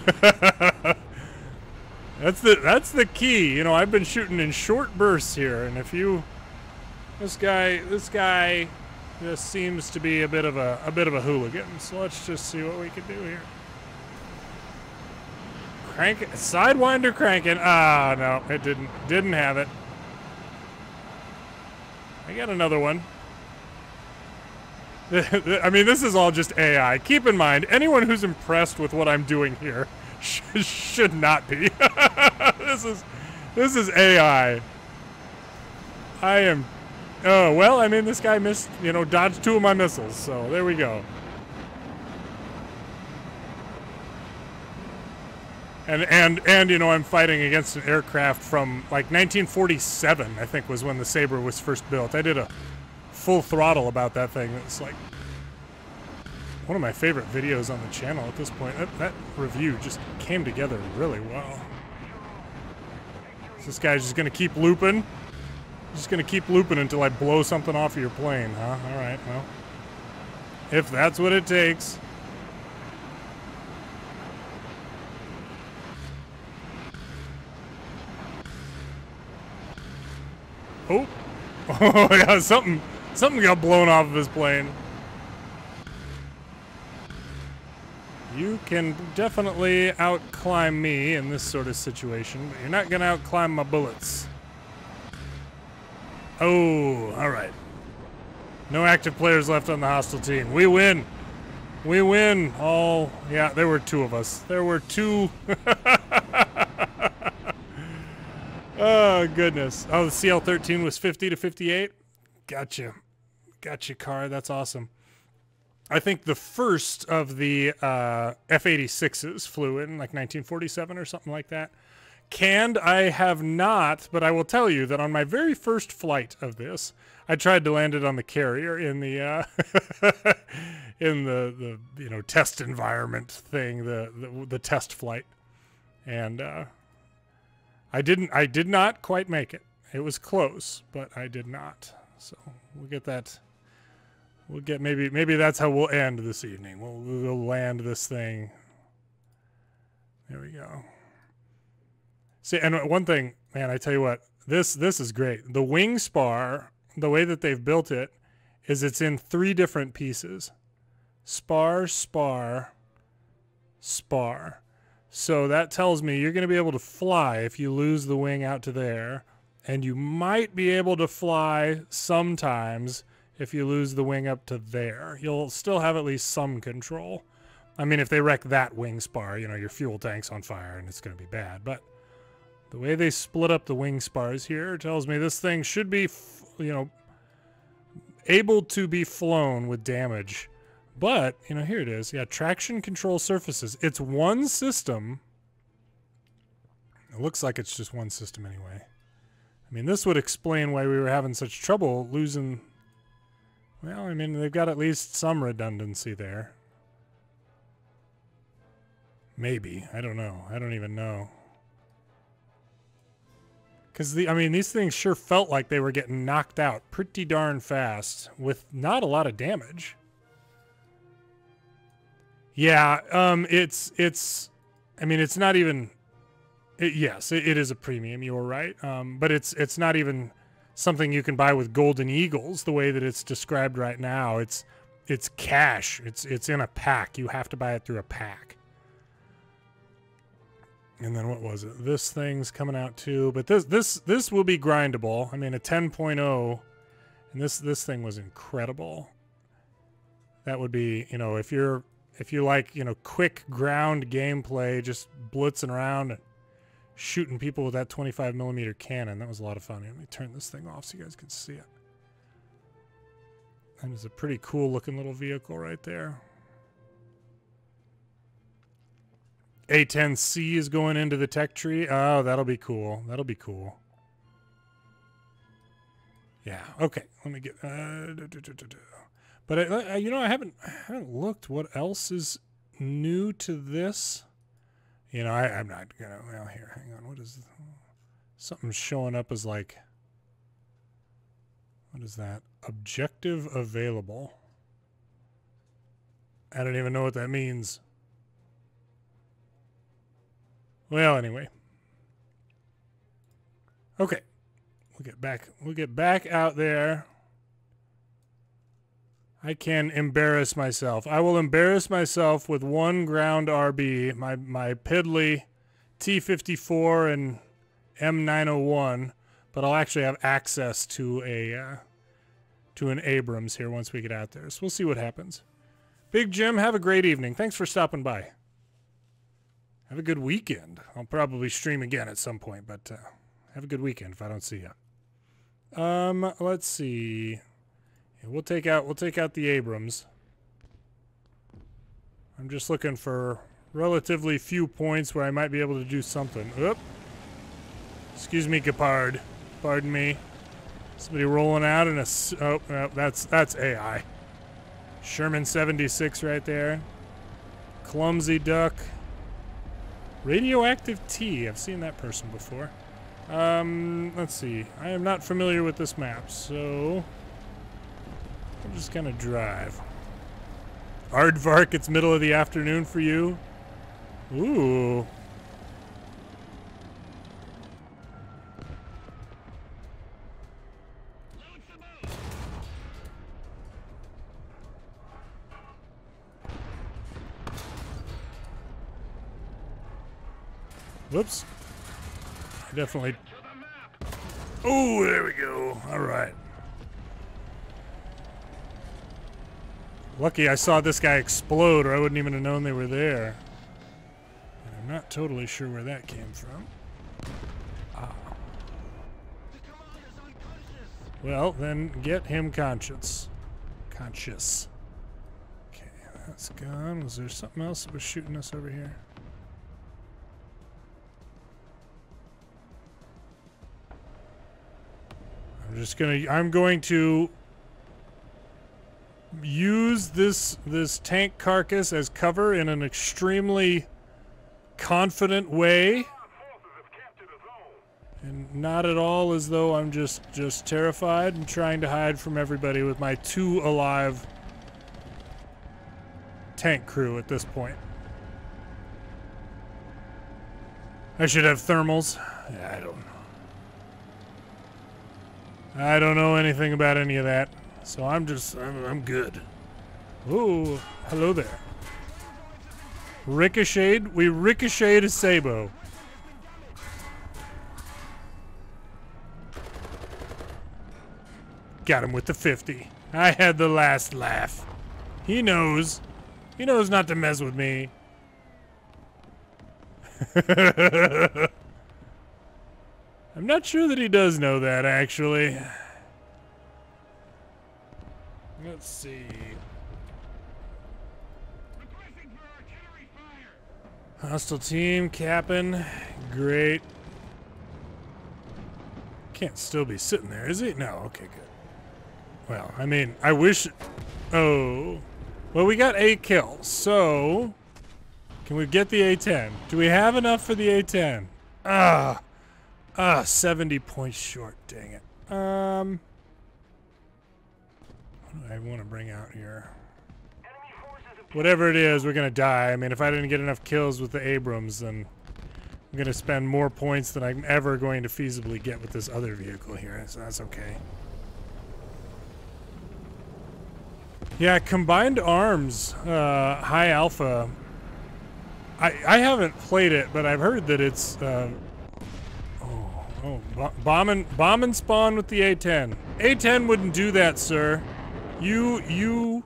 That's the that's the key. You know, I've been shooting in short bursts here, and if you this guy this guy just seems to be a bit of a a bit of a hooligan. So let's just see what we can do here. Crank it. Sidewinder cranking. Ah, no, it didn't didn't have it. I got another one. I mean, this is all just A I. Keep in mind, anyone who's impressed with what I'm doing here should, should not be. This is, this is A I. I am, oh, well, I mean, this guy missed, you know, dodged two of my missiles, so there we go. And, and, and, you know, I'm fighting against an aircraft from, like, nineteen forty-seven, I think, was when the Sabre was first built. I did a full throttle about that thing. It's, like, one of my favorite videos on the channel at this point. That, that review just came together really well. This guy's just going to keep looping. Just going to keep looping until I blow something off of your plane, huh? All right, well, if that's what it takes... Oh, oh yeah, something, something got blown off of his plane. You can definitely out-climb me in this sort of situation, but you're not gonna out-climb my bullets. Oh, all right. No active players left on the hostile team. We win. We win. All, yeah, there were two of us. There were two. Oh, goodness. Oh, the C L thirteen was fifty to fifty-eight? Gotcha. Gotcha, car. That's awesome. I think the first of the uh, F eighty-sixes flew in, like nineteen forty-seven or something like that. Canned, I have not, but I will tell you that on my very first flight of this, I tried to land it on the carrier in the uh, in the, the you know test environment thing, the the, the test flight, and uh, I didn't. I did not quite make it. It was close, but I did not. So we'll get that. We'll get maybe maybe that's how we'll end this evening. We'll, we'll land this thing. There we go. See, and one thing, man, I tell you what, this this is great. The wing spar, the way that they've built it, is it's in three different pieces. Spar, spar, spar. So that tells me you're going to be able to fly if you lose the wing out to there, and you might be able to fly sometimes if you lose the wing up to there. You'll still have at least some control. I mean, if they wreck that wing spar, you know, your fuel tank's on fire and it's going to be bad, but the way they split up the wing spars here tells me this thing should be, f you know, able to be flown with damage. But, you know, here it is. Yeah, traction control surfaces. It's one system. It looks like it's just one system anyway. I mean, this would explain why we were having such trouble losing... Well, I mean, they've got at least some redundancy there. Maybe. I don't know. I don't even know. Because, the, I mean, these things sure felt like they were getting knocked out pretty darn fast with not a lot of damage. Yeah, um, it's, it's, I mean, it's not even, it, yes, it, it is a premium, you're right. Um, but it's, it's not even something you can buy with Golden Eagles the way that it's described right now. It's, it's cash. It's, it's in a pack. You have to buy it through a pack. And then what was it? This thing's coming out too, but this this this will be grindable. I mean, a ten point oh, and this this thing was incredible. That would be, you know, if you're if you like, you know, quick ground gameplay, just blitzing around and shooting people with that twenty-five millimeter cannon. That was a lot of fun. Let me turn this thing off so you guys can see it. That is a pretty cool looking little vehicle right there. A ten C is going into the tech tree. Oh, that'll be cool. That'll be cool. Yeah. Okay. Let me get. Uh, do, do, do, do. But I, I, you know, I haven't, I haven't looked what else is new to this. You know, I, I'm not gonna. Well, here, hang on. What is this? Something showing up as like? What is that? Objective available. I don't even know what that means. Well, anyway. Okay. We'll get back we'll get back out there. I can embarrass myself. I will embarrass myself with one ground R B, my my piddly T fifty-four and M nine oh one, but I'll actually have access to a uh, to an Abrams here once we get out there. So we'll see what happens. Big Jim, have a great evening. Thanks for stopping by. Have a good weekend. I'll probably stream again at some point, but uh, have a good weekend if I don't see you. Um, let's see. Yeah, we'll take out we'll take out the Abrams. I'm just looking for relatively few points where I might be able to do something. Oop. Excuse me, Gepard. Pardon me. Somebody rolling out in a s oh no, that's that's A I. Sherman seventy-six right there. Clumsy duck. Radioactive T. I've seen that person before. Um, let's see. I am not familiar with this map, so I'm just gonna drive. Aardvark, it's middle of the afternoon for you. Ooh. Whoops. I definitely... Oh, there we go. All right. Lucky I saw this guy explode or I wouldn't even have known they were there. And I'm not totally sure where that came from. Ah. Well, then get him conscious. Conscious. Okay, that's gone. Was there something else that was shooting us over here? just gonna, I'm going to use this this tank carcass as cover in an extremely confident way, and not at all as though I'm just just terrified and trying to hide from everybody with my two alive tank crew at this point. I should have thermals. I don't know. I don't know anything about any of that, so I'm just, I'm, I'm good. Ooh, hello there. Ricocheted, we ricocheted a Sabo. Got him with the fifty. I had the last laugh. He knows. He knows not to mess with me. I'm not sure that he does know that, actually. Let's see. Requesting for artillery fire. Hostile team, Cap'n. Great. Can't still be sitting there, is he? No, okay, good. Well, I mean, I wish... Oh. Well, we got eight kills, so... Can we get the A ten? Do we have enough for the A ten? Ah. Ah, seventy points short, dang it. Um, what do I want to bring out here? Whatever it is, we're going to die. I mean, if I didn't get enough kills with the Abrams, then I'm going to spend more points than I'm ever going to feasibly get with this other vehicle here, so that's okay. Yeah, combined arms, uh, high alpha. I, I haven't played it, but I've heard that it's... Uh, Oh, bomb and, bomb and spawn with the A ten. A ten wouldn't do that, sir. You, you,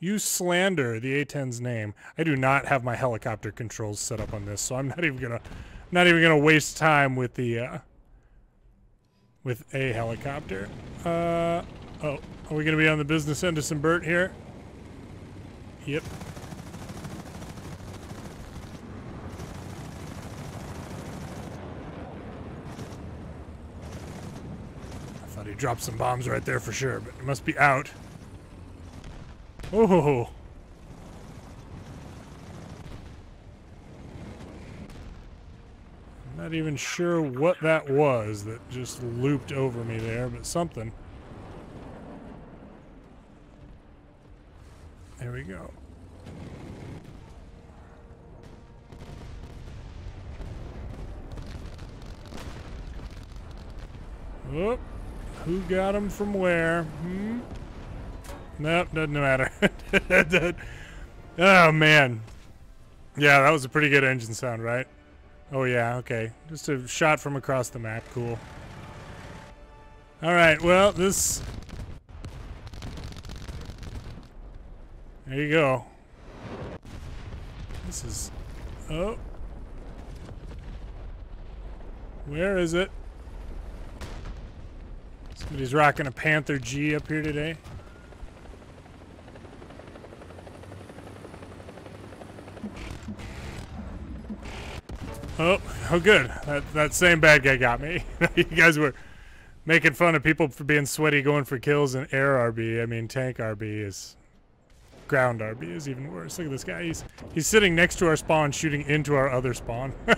you slander the A ten's name. I do not have my helicopter controls set up on this, so I'm not even gonna, not even gonna waste time with the, uh, with a helicopter. Uh, oh, are we gonna be on the business end of some Burt here? Yep. Dropped some bombs right there for sure, but it must be out. Oh, I'm not even sure what that was that just looped over me there, but something. There we go. Whoop. Who got them from where? Hmm? Nope, doesn't matter. Oh, man. Yeah, that was a pretty good engine sound, right? Oh, yeah, okay. Just a shot from across the map. Cool. All right, well, this... There you go. This is... Oh. Where is it? Somebody's rocking a Panther G up here today. Oh, oh good. That, that same bad guy got me. You guys were making fun of people for being sweaty going for kills in air R B. I mean, tank R B is... Ground R B is even worse. Look at this guy. He's, he's sitting next to our spawn shooting into our other spawn. All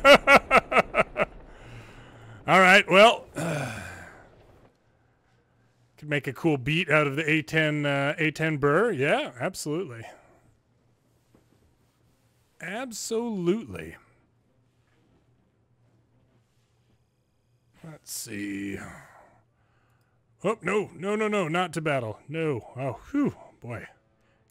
right, well... Could make a cool beat out of the A ten, uh, A ten Burr. Yeah, absolutely. Absolutely. Let's see. Oh, no, no, no, no, not to battle. No. Oh, whew, boy.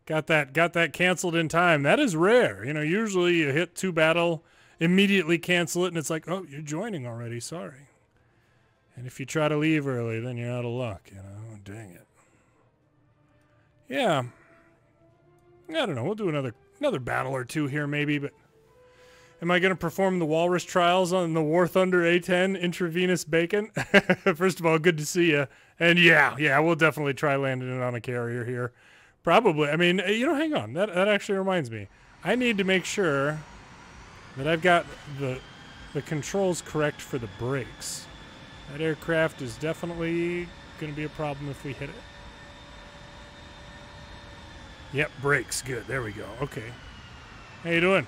Got that, got that canceled in time. That is rare. You know, usually you hit to battle, immediately cancel it, and it's like, oh, you're joining already. Sorry. And if you try to leave early, then you're out of luck, you know? Dang it. Yeah. I don't know. We'll do another another battle or two here, maybe, but... Am I going to perform the Walrus Trials on the War Thunder A ten intravenous bacon? First of all, good to see you. And yeah, yeah, we'll definitely try landing it on a carrier here. Probably. I mean, you know, hang on. That, that actually reminds me. I need to make sure that I've got the, the controls correct for the brakes. That aircraft is definitely going to be a problem if we hit it. Yep, brakes. Good. There we go. Okay. How you doing?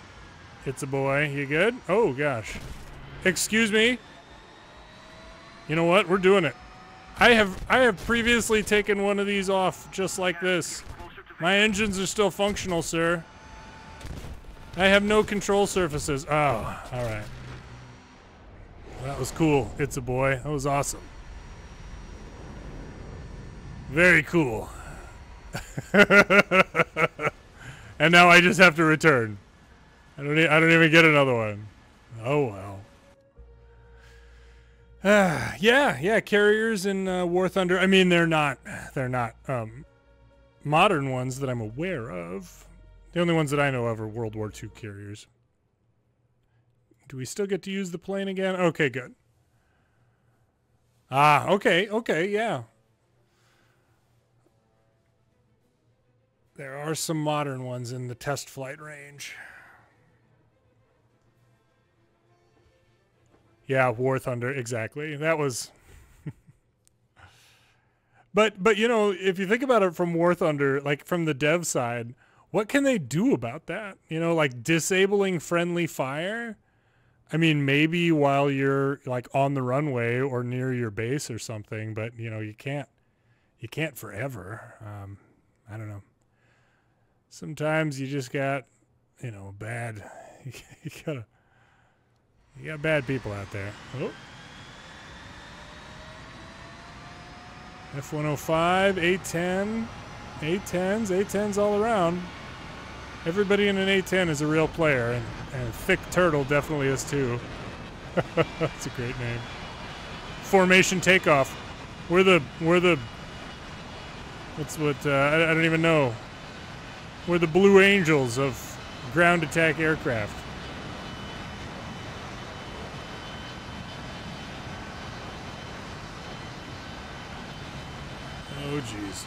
It's a boy. You good? Oh, gosh. Excuse me. You know what? We're doing it. I have I have previously taken one of these off just like this. My engines are still functional, sir. I have no control surfaces. Oh, all right. That was cool. It's a boy. That was awesome. Very cool. And now I just have to return. I don't. I don't even get another one. Oh well. Uh, yeah, yeah. Carriers in uh, War Thunder. I mean, they're not. They're not um, modern ones that I'm aware of. The only ones that I know of are World War Two carriers. Do we still get to use the plane again? Okay, good. Ah, okay, okay, yeah. There are some modern ones in the test flight range. Yeah, War Thunder, exactly. That was... but, but, you know, if you think about it from War Thunder, like from the dev side, what can they do about that? You know, like disabling friendly fire? I mean, maybe while you're like on the runway or near your base or something, but you know, you can't, you can't forever. Um, I don't know. Sometimes you just got, you know, bad, you, you gotta, you got bad people out there. Oh. F one oh five, A ten, A tens, A tens all around. Everybody in an A ten is a real player, and, and Thick Turtle definitely is too. That's a great name. Formation takeoff. We're the we're the. That's what uh, I, I don't even know. We're the Blue Angels of ground attack aircraft. Oh jeez.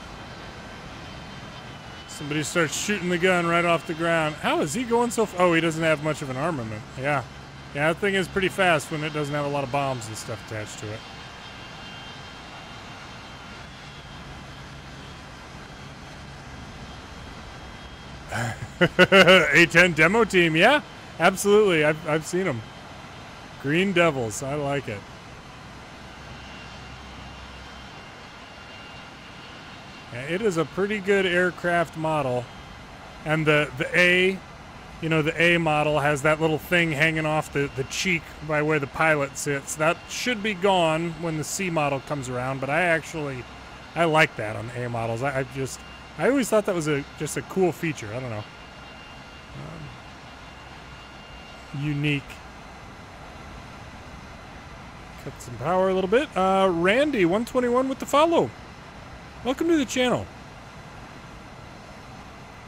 Somebody starts shooting the gun right off the ground. How is he going so far? Oh, he doesn't have much of an armament. Yeah. Yeah, that thing is pretty fast when it doesn't have a lot of bombs and stuff attached to it. A ten demo team. Yeah, absolutely. I've, I've seen them. Green Devils. I like it. It is a pretty good aircraft model, and the the A, you know, the A model has that little thing hanging off the the cheek by where the pilot sits. That should be gone when the C model comes around. But I actually, I like that on the A models. I, I just, I always thought that was a just a cool feature. I don't know, um, unique. Cut some power a little bit. Uh, Randy one twenty-one with the follow. Welcome to the channel.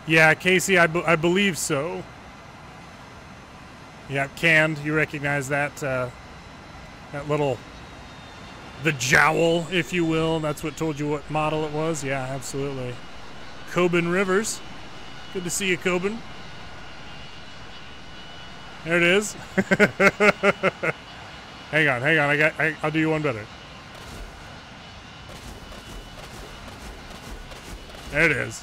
Yeah, Casey, I, b I believe so. Yeah, canned. You recognize that uh, that little, the jowl, if you will. That's what told you what model it was. Yeah, absolutely. Coben Rivers. Good to see you, Coben. There it is. Hang on, hang on. I got. I, I'll do you one better. There it is.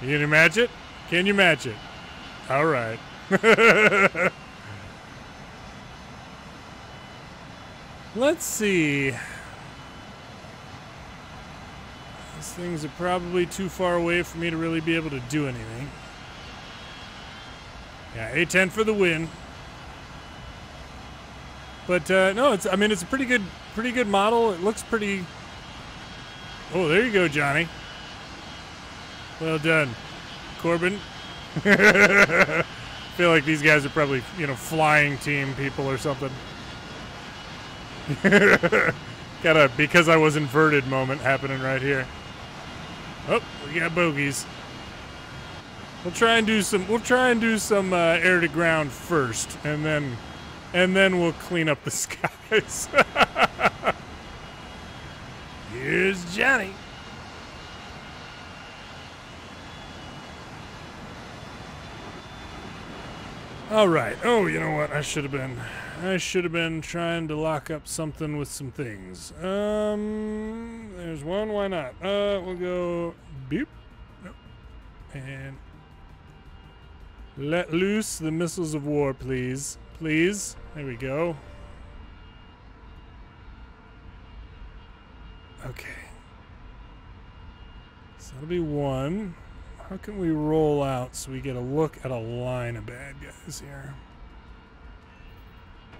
Can you match it? Can you match it? All right. Let's see. These things are probably too far away for me to really be able to do anything. Yeah, A ten for the win. But uh, no, it's. I mean, it's a pretty good, pretty good model. It looks pretty. Oh, there you go, Johnny. Well done, Corbin. I feel like these guys are probably, you know, flying team people or something. Got a because I was inverted moment happening right here. Oh, we got bogeys. We'll try and do some. We'll try and do some uh, air to ground first, and then, and then we'll clean up the skies. Here's Johnny. All right. Oh, you know what? I should have been. I should have been trying to lock up something with some things. Um, there's one. Why not? Uh, we'll go boop. Nope. And let loose the missiles of war, please. Please. There we go. Okay. So that'll be one. How can we roll out so we get a look at a line of bad guys here?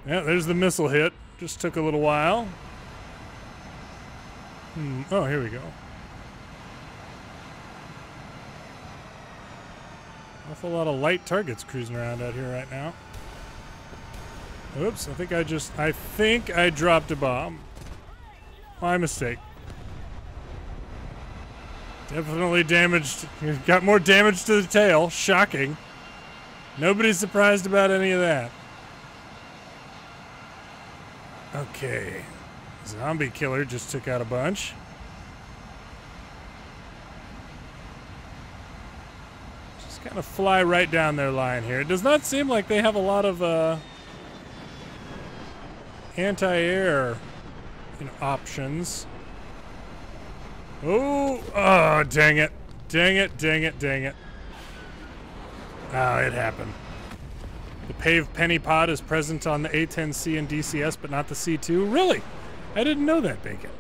Yeah, there's the missile hit. Just took a little while. Hmm. Oh, here we go. Awful lot of light targets cruising around out here right now. Oops, I think I just... I think I dropped a bomb. My mistake. Definitely damaged. Got more damage to the tail. Shocking. Nobody's surprised about any of that. Okay. Zombie killer just took out a bunch. Just kind of fly right down their line here. It does not seem like they have a lot of uh, anti-air, you know, options. Oh, oh, dang it. Dang it, dang it, dang it. Ah, oh, it happened. The paved penny pod is present on the A ten C and D C S, but not the C two. Really? I didn't know that, Bacon.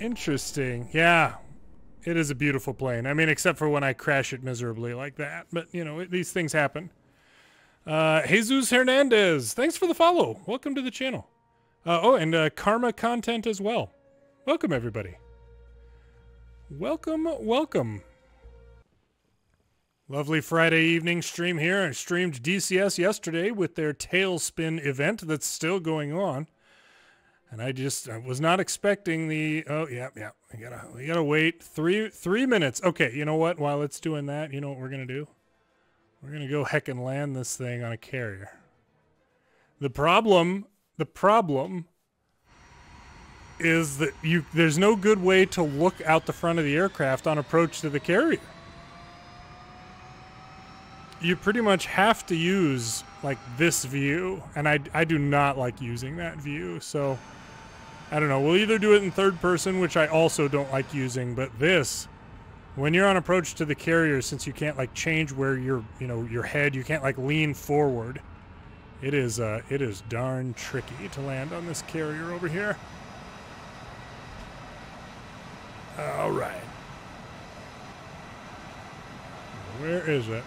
Interesting. Yeah, it is a beautiful plane. I mean, except for when I crash it miserably like that. But, you know, these things happen. Uh, Jesus Hernandez, thanks for the follow. Welcome to the channel. Uh, oh, and uh, Karma content as well. Welcome, everybody. Welcome, welcome. Lovely Friday evening stream here. I streamed D C S yesterday with their Tailspin event that's still going on. And I just I was not expecting the... Oh, yeah, yeah. We gotta, we gotta wait three, three minutes. Okay, you know what? While it's doing that, you know what we're going to do? We're going to go heck and land this thing on a carrier. The problem... The problem is that you there's no good way to look out the front of the aircraft on approach to the carrier. You pretty much have to use like this view, and I, I do not like using that view, so I don't know. We'll either do it in third person, which I also don't like using, but this, when you're on approach to the carrier, since you can't like change where your, you know, your head, you can't like lean forward. It is, uh, it is darn tricky to land on this carrier over here. All right. Where is it?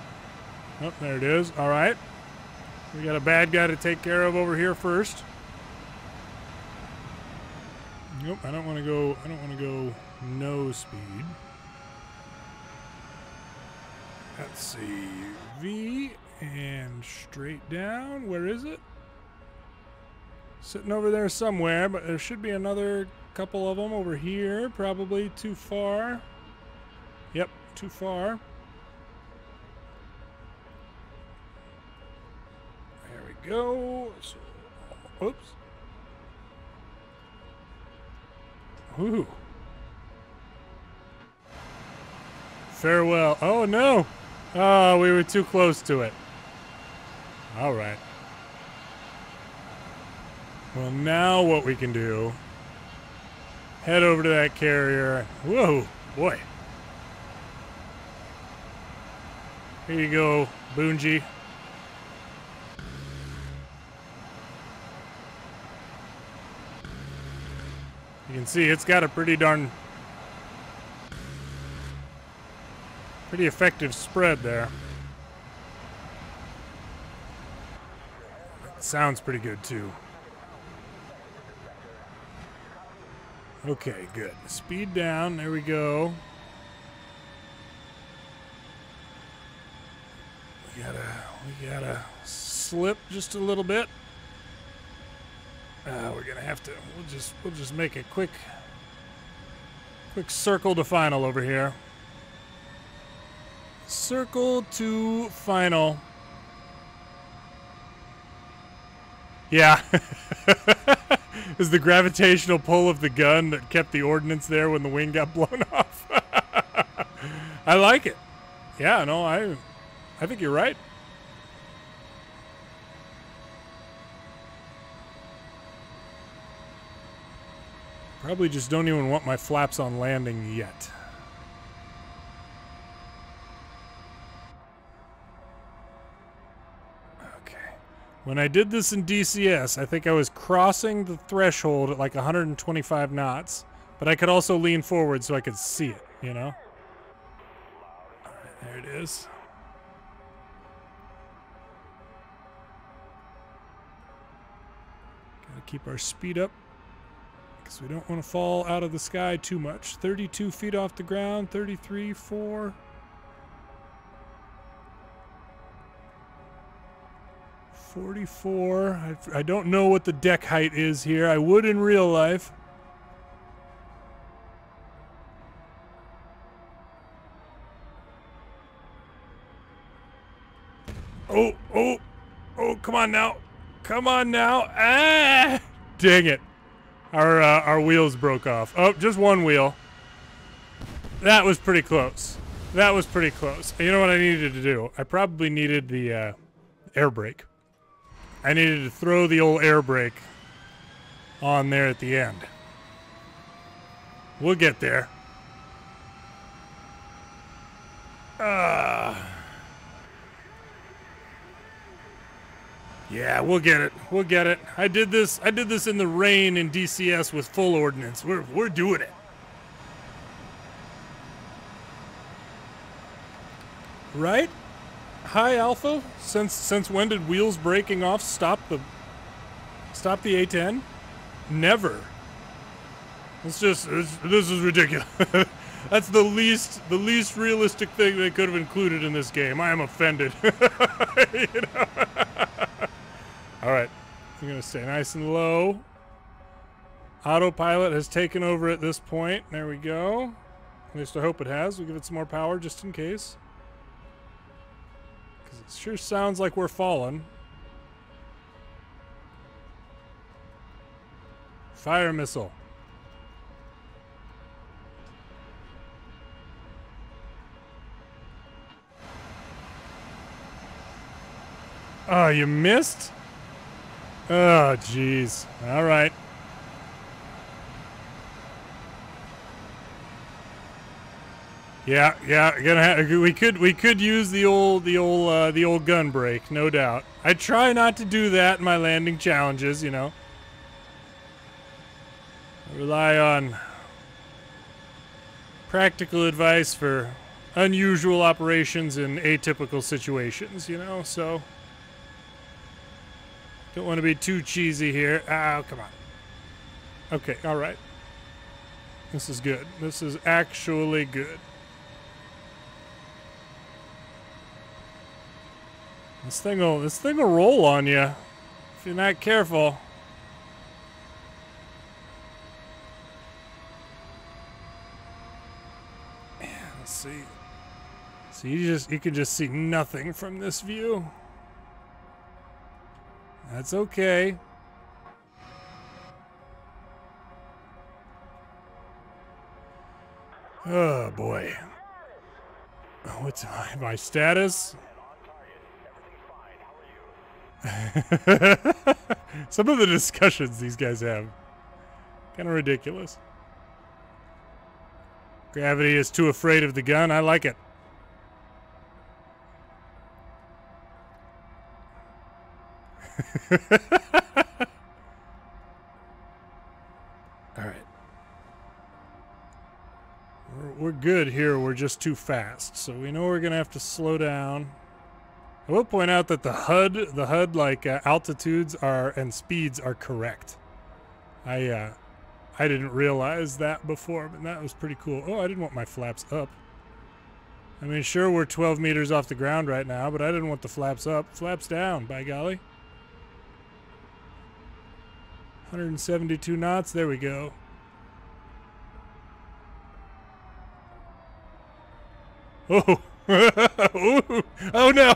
Oh, there it is. All right. We got a bad guy to take care of over here first. Nope, I don't want to go, I don't want to go no speed. Let's see. V... And straight down. Where is it? Sitting over there somewhere, but there should be another couple of them over here. Probably too far. Yep, too far. There we go. So, oops. Ooh. Farewell. Oh, no. Oh, we were too close to it. All right. Well, now what we can do, head over to that carrier. Whoa, boy. Here you go, Boonji. You can see it's got a pretty darn, pretty effective spread there. Sounds pretty good too. Okay, good. Speed down. There we go. We gotta, we gotta slip just a little bit. Uh, we're gonna have to. We'll just, we'll just make a quick, quick circle to final over here. Circle to final. Yeah. Is the gravitational pull of the gun that kept the ordnance there when the wing got blown off. I like it. Yeah, no, I I think you're right. Probably just don't even want my flaps on landing yet. Okay. When I did this in D C S, I think I was crossing the threshold at like one hundred twenty-five knots, but I could also lean forward so I could see it, you know? All right, there it is. Gotta keep our speed up. So we don't want to fall out of the sky too much. thirty-two feet off the ground, thirty-three, four. forty-four. I, I don't know what the deck height is here. I would in real life. Oh, oh, oh, come on now. Come on now. Ah, dang it. Our, uh, our wheels broke off. Oh, just one wheel. That was pretty close. That was pretty close. You know what I needed to do? I probably needed the uh, air brake. I needed to throw the old air brake on there at the end. We'll get there. Uh, Yeah, we'll get it. We'll get it. I did this. I did this in the rain in D C S with full ordnance. We're we're doing it. Right? Hi, Alpha. Since since when did wheels breaking off stop the stop the A ten? Never. It's just it's, this is ridiculous. That's the least the least realistic thing they could have included in this game. I am offended. You know? All right, I'm gonna stay nice and low. Autopilot has taken over at this point. There we go. At least I hope it has. We'll give it some more power just in case. Because it sure sounds like we're falling. Fire missile. Oh, you missed? Oh, jeez. All right. Yeah, yeah. Gonna have, we could we could use the old the old uh, the old gun brake, no doubt. I try not to do that in my landing challenges, you know. I rely on practical advice for unusual operations in atypical situations, you know. So. Don't want to be too cheesy here. Oh, come on. Okay, all right. This is good. This is actually good. This thing'll this thing'll roll on you if you're not careful. Yeah, let's see. So you just you can just see nothing from this view. That's okay. Oh boy. What's my status? Some of the discussions these guys have. Kind of ridiculous. Gravity is too afraid of the gun. I like it. All right, we're, we're good here. We're just too fast, so we know we're gonna have to slow down. I will point out that the H U D, the H U D like uh, altitudes are and speeds are correct. I uh, I didn't realize that before, but that was pretty cool. Oh, I didn't want my flaps up. I mean, sure, we're twelve meters off the ground right now, but I didn't want the flaps up. Flaps down, by golly. one hundred seventy-two knots, there we go. Oh, oh, oh no.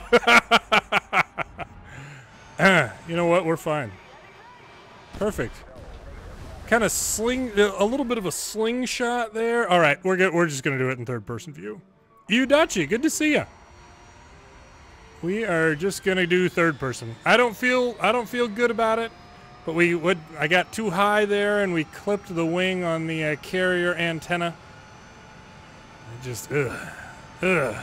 You know what, we're fine. Perfect. Kind of sling, a little bit of a slingshot there. All right, we're, get, we're just gonna do it in third person view. Udachi, good to see ya. We are just gonna do third person. I don't feel I don't feel good about it, but we would. I got too high there, and we clipped the wing on the uh, carrier antenna. I just ugh, ugh.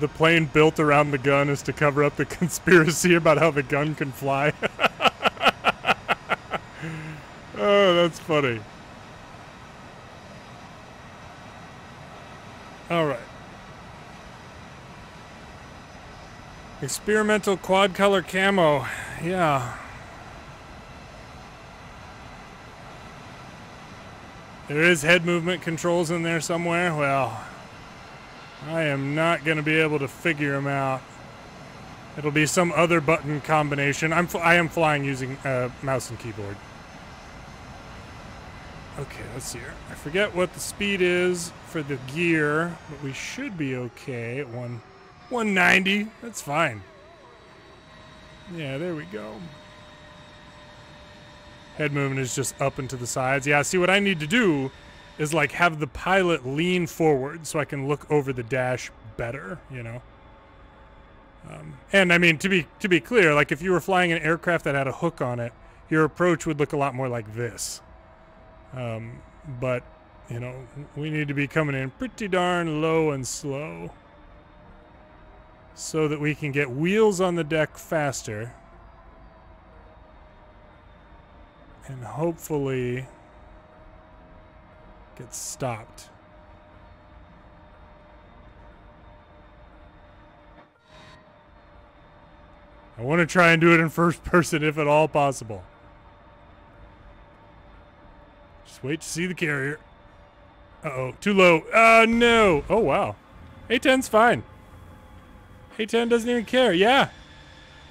The plane built around the gun is to cover up the conspiracy about how the gun can fly. Oh, that's funny. All right. Experimental quad color camo. Yeah. There is head movement controls in there somewhere. Well, I am not going to be able to figure them out. It'll be some other button combination. I'm fl I am flying using uh, mouse and keyboard. Okay, let's see here. I forget what the speed is for the gear, but we should be okay at one. one ninety, that's fine. Yeah, there we go. Head movement is just up and to the sides. Yeah, see, what I need to do is like have the pilot lean forward so I can look over the dash better, you know. Um, and I mean, to be to be clear, like if you were flying an aircraft that had a hook on it, your approach would look a lot more like this. Um, but, you know, we need to be coming in pretty darn low and slow, so that we can get wheels on the deck faster and hopefully get stopped. I want to try and do it in first person if at all possible. Just wait to see the carrier. Uh-oh, too low. Uh, no. Oh, wow. A ten's fine. A ten doesn't even care. Yeah,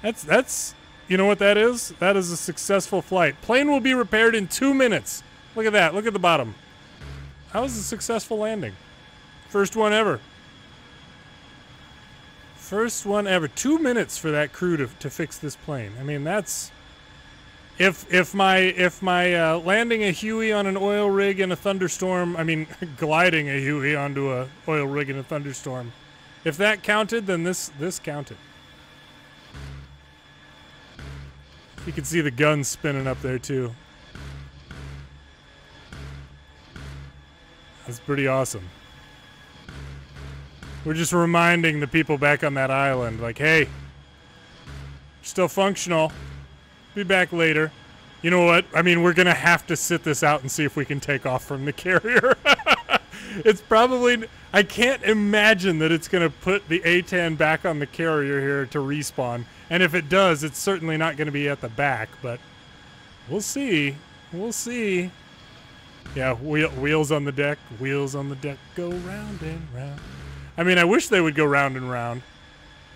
that's that's you know what that is? That is a successful flight. Plane will be repaired in two minutes. Look at that. Look at the bottom. That was a successful landing. First one ever. First one ever. Two minutes for that crew to to fix this plane. I mean, that's if if my if my uh, landing a Huey on an oil rig in a thunderstorm. I mean, gliding a Huey onto a oil rig in a thunderstorm. If that counted, then this this counted. You can see the gun spinning up there too. That's pretty awesome. We're just reminding the people back on that island, like, hey, still functional. Be back later. You know what? I mean, we're gonna have to sit this out and see if we can take off from the carrier. It's probably, I can't imagine that it's going to put the A ten back on the carrier here to respawn. And if it does, it's certainly not going to be at the back, but we'll see. We'll see. Yeah, wheel, wheels on the deck, wheels on the deck go round and round. I mean, I wish they would go round and round.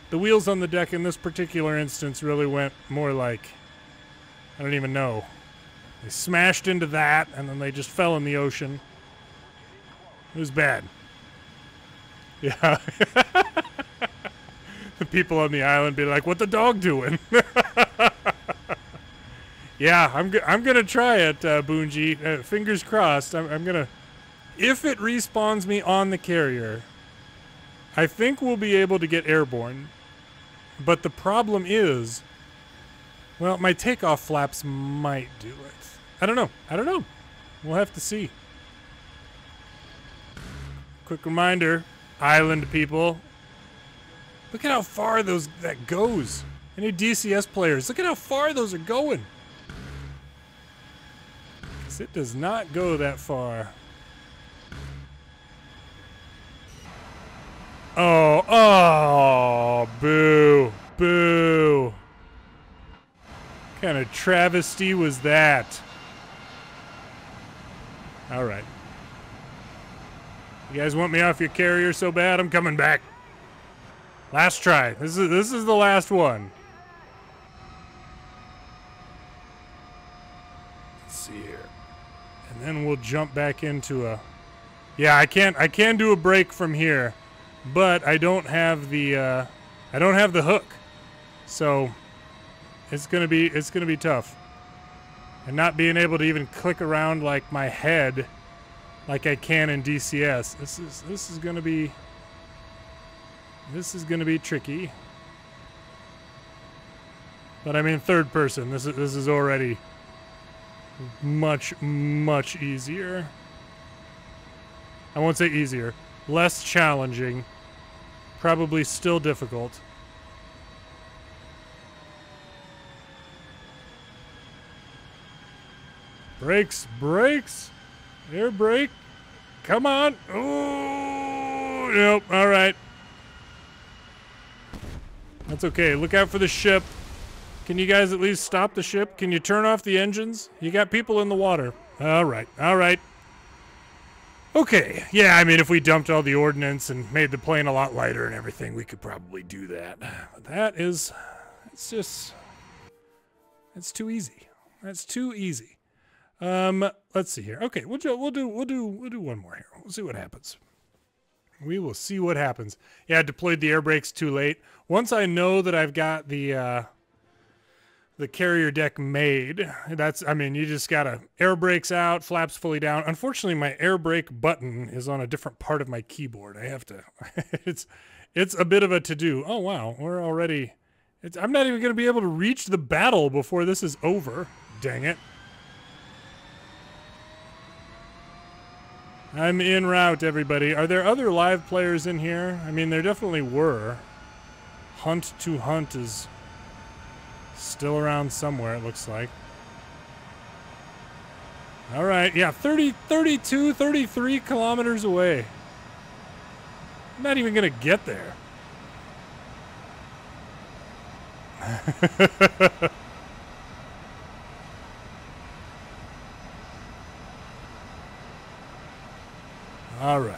The wheels on the deck in this particular instance really went more like, I don't even know. They smashed into that and then they just fell in the ocean. It was bad. Yeah. The people on the island be like, what the dog doing? Yeah, I'm, go I'm going to try it, uh, Bungie. Uh, fingers crossed. I'm, I'm going to... If it respawns me on the carrier, I think we'll be able to get airborne. But the problem is... Well, my takeoff flaps might do it. I don't know. I don't know. We'll have to see. Quick reminder, island people, look at how far those that goes. Any D C S players, look at how far those are going. 'Cause it does not go that far. Oh, oh, boo, boo. What kind of travesty was that? All right. You guys want me off your carrier so bad? I'm coming back. Last try. This is this is the last one. Let's see here. And then we'll jump back into a... Yeah, I can't I can do a break from here, but I don't have the uh I don't have the hook. So it's gonna be it's gonna be tough. And not being able to even click around like my head like I can in D C S. This is this is gonna be This is going to be tricky. But I mean, third person. This is this is already much, much easier. I won't say easier. Less challenging. Probably still difficult. Brakes, brakes, air brake. Come on. Oh, nope. All right. That's okay. Look out for the ship. Can you guys at least stop the ship? Can you turn off the engines? You got people in the water. All right. All right. Okay. Yeah, I mean, if we dumped all the ordnance and made the plane a lot lighter and everything, we could probably do that. But that is, it's just, it's too easy. That's too easy. Um, let's see here. Okay, we'll do, we'll do, we'll do, we'll do one more here. We'll see what happens. We will see what happens. Yeah, I deployed the air brakes too late. Once I know that I've got the, uh, the carrier deck made, that's, I mean, you just gotta air brakes out, flaps fully down. Unfortunately, my air brake button is on a different part of my keyboard. I have to, it's, it's a bit of a to-do. Oh, wow. We're already, it's, I'm not even going to be able to reach the battle before this is over. Dang it. I'm en route, everybody. Are there other live players in here? I mean, there definitely were. Hunt to Hunt is still around somewhere, it looks like. All right, yeah, thirty, thirty-two, thirty-three kilometers away. I'm not even going to get there. All right.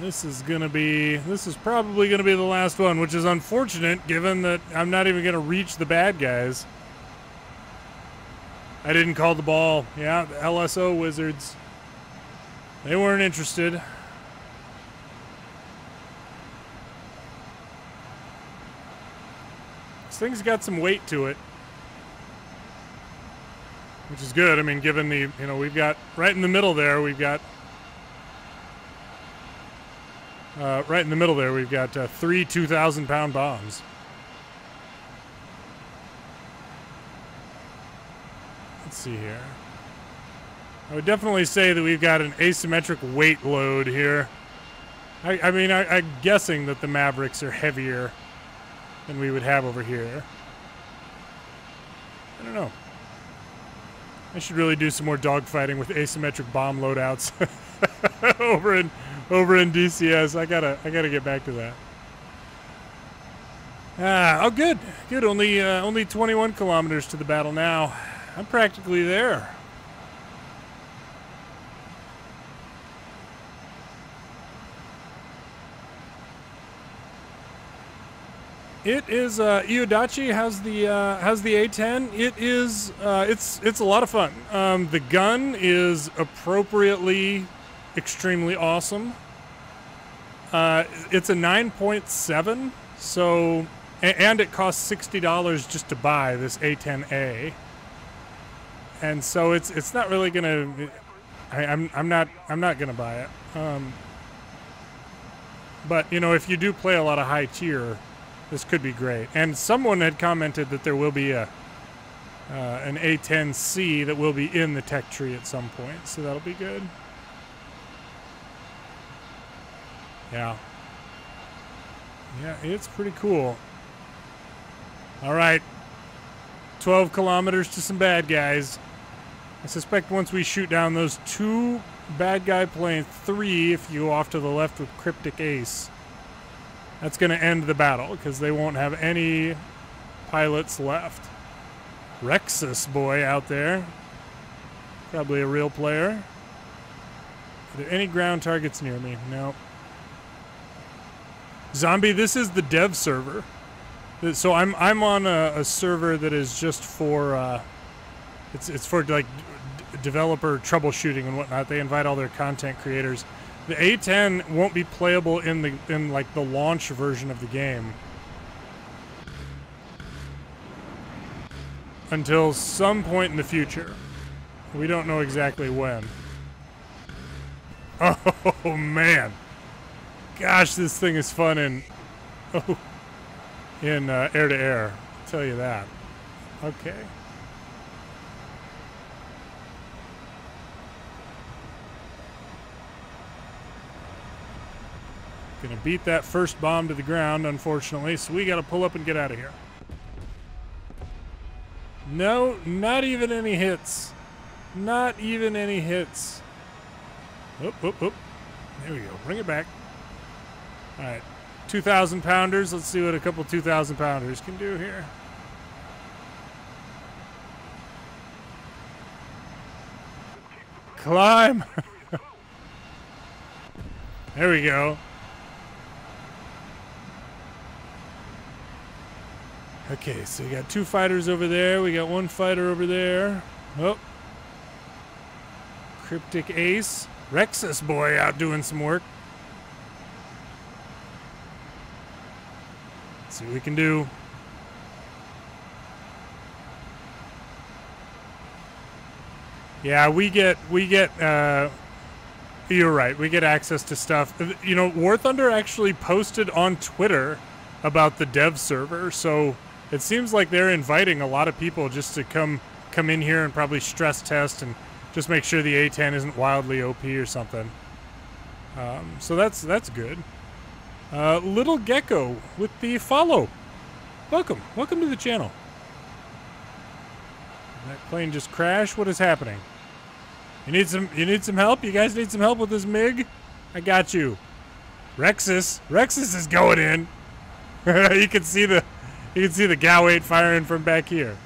This is going to be, this is probably going to be the last one, which is unfortunate given that I'm not even going to reach the bad guys. I didn't call the ball. Yeah, the L S O Wizards. They weren't interested. This thing's got some weight to it. Which is good. I mean, given the, you know, we've got right in the middle there, we've got, uh, right in the middle there, we've got uh, three two thousand pound bombs. Let's see here. I would definitely say that we've got an asymmetric weight load here. I, I mean, I, I'm guessing that the Mavericks are heavier than we would have over here. I don't know. I should really do some more dogfighting with asymmetric bomb loadouts over in over in D C S. I gotta I gotta get back to that. Ah, oh good, good. Only uh, only twenty-one kilometers to the battle now. I'm practically there. It is uh, Iodachi. How's the uh, how's the A ten? It is uh, it's it's a lot of fun. Um, the gun is appropriately extremely awesome. Uh, it's a nine point seven, so and it costs sixty dollars just to buy this A ten A, and so it's it's not really gonna. I, I'm I'm not I'm not gonna buy it. Um, but you know, if you do play a lot of high tier. This could be great. And someone had commented that there will be a uh, an A ten C that will be in the tech tree at some point, so that'll be good. Yeah. Yeah, it's pretty cool. All right. twelve kilometers to some bad guys. I suspect once we shoot down those two bad guy planes, three if you go off to the left with Cryptic Ace, that's going to end the battle because they won't have any pilots left. Rexus boy out there. Probably a real player. Are there any ground targets near me? No. Zombie, this is the dev server. So I'm I'm on a, a server that is just for uh, it's it's for like d developer troubleshooting and whatnot. They invite all their content creators. The A ten won't be playable in the in like the launch version of the game until some point in the future. We don't know exactly when. Oh, man. Gosh, this thing is fun in oh, in uh, air to air. I'll tell you that. Okay. Gonna beat that first bomb to the ground, unfortunately, so we gotta pull up and get out of here. No, not even any hits. Not even any hits. Oop, oop, oop. There we go. Bring it back. All right. two thousand pounders. Let's see what a couple two thousand pounders can do here. Climb. There we go. Okay, so we got two fighters over there. We got one fighter over there. Oh. Cryptic Ace. Rexus boy out doing some work. Let's see what we can do. Yeah, we get, we get, uh, you're right, we get access to stuff. You know, War Thunder actually posted on Twitter about the dev server, so it seems like they're inviting a lot of people just to come come in here and probably stress test and just make sure the A ten isn't wildly O P or something. Um, so that's that's good. Uh, Little Gecko with the follow. Welcome. Welcome to the channel. That plane just crashed. What is happening? You need some you need some help? You guys need some help with this MiG? I got you. Rexus. Rexus is going in. you can see the you can see the G A U eight firing from back here.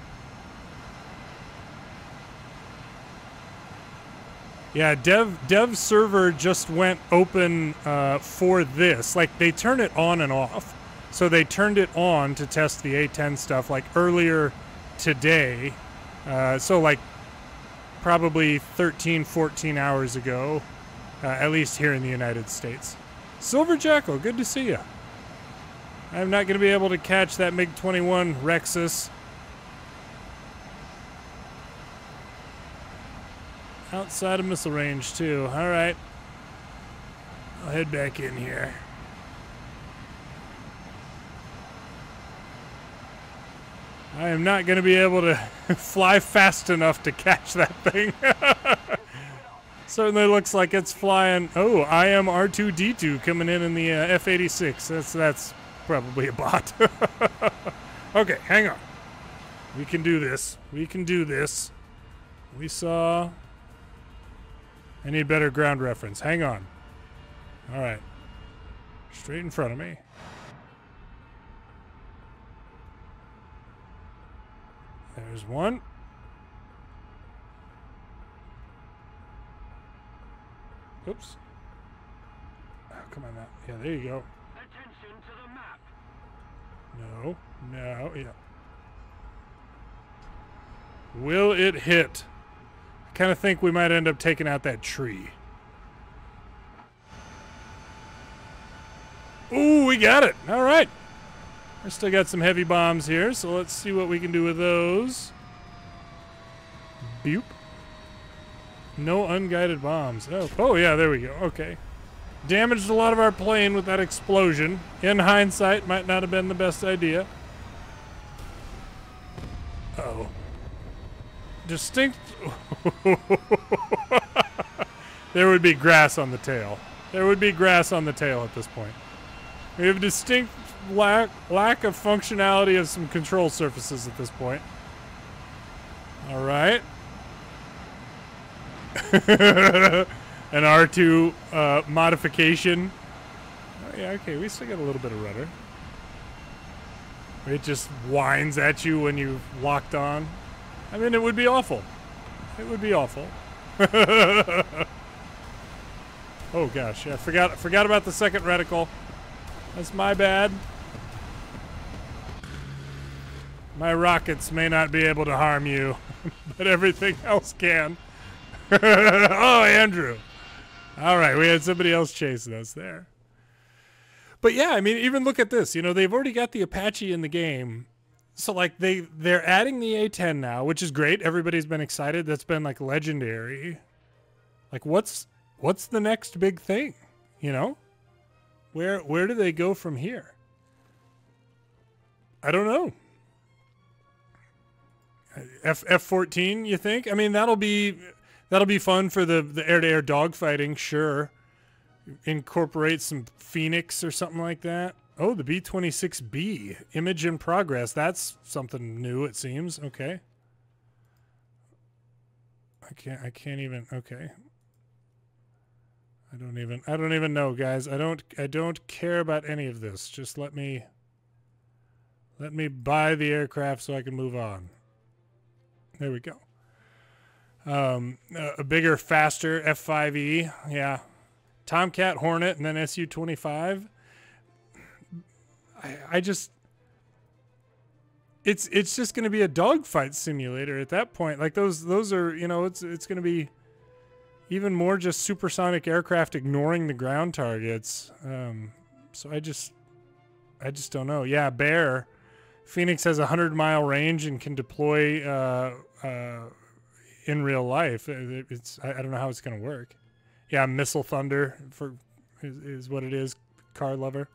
Yeah, dev dev server just went open uh, for this. Like, they turn it on and off. So they turned it on to test the A ten stuff, like, earlier today. Uh, so, like, probably thirteen, fourteen hours ago, uh, at least here in the United States. Silver Jackal, good to see you. I'm not going to be able to catch that MiG twenty-one, Rexus. Outside of missile range, too. All right. I'll head back in here. I am not going to be able to fly fast enough to catch that thing. Certainly looks like it's flying. Oh, I am R two D two coming in in the uh, F eighty-six. That's, that's probably a bot. Okay, hang on. We can do this. We can do this. We saw... I need better ground reference. Hang on. All right. Straight in front of me. There's one. Oops. Oh, come on now. Yeah, there you go. Attention to the map. No. No. Yeah. Will it hit? Kind of think we might end up taking out that tree. Ooh, we got it. All right. I still got some heavy bombs here, so let's see what we can do with those. Boop. No unguided bombs. Oh, oh yeah, there we go. Okay. Damaged a lot of our plane with that explosion. In hindsight, might not have been the best idea. Uh-oh. Distinct. There would be grass on the tail. There would be grass on the tail at this point. We have a distinct lack lack of functionality of some control surfaces at this point. All right. An R two uh, modification. Oh, yeah. Okay. We still got a little bit of rudder. It just whines at you when you've locked on. I mean, it would be awful. It would be awful. Oh gosh, yeah, I forgot I forgot about the second reticle. That's my bad. My rockets may not be able to harm you, but everything else can. Oh, Andrew. All right, we had somebody else chasing us there. But yeah, I mean, even look at this. You know, they've already got the Apache in the game. So, like, they, they're adding the A ten now, which is great. Everybody's been excited. That's been, like, legendary. Like, what's what's the next big thing? You know, where where do they go from here? I don't know. F F fourteen, you think? I mean, that'll be that'll be fun for the the air-to-air dogfighting, sure. Incorporate some Phoenix or something like that. Oh, the B twenty-six B, image in progress. That's something new, it seems. Okay. I can't I can't even okay. I don't even I don't even know, guys. I don't I don't care about any of this. Just let me let me buy the aircraft so I can move on. There we go. Um, a bigger, faster F five E. Yeah. Tomcat, Hornet, and then S U twenty-five. I, I just... It's it's just going to be a dogfight simulator at that point. Like, those those are, you know, it's, it's going to be even more just supersonic aircraft ignoring the ground targets. Um, so I just... I just don't know. Yeah, Bear. Phoenix has a hundred mile range and can deploy uh, uh, in real life. It, it's I, I don't know how it's going to work. Yeah, Missile Thunder for is, is what it is, car lover.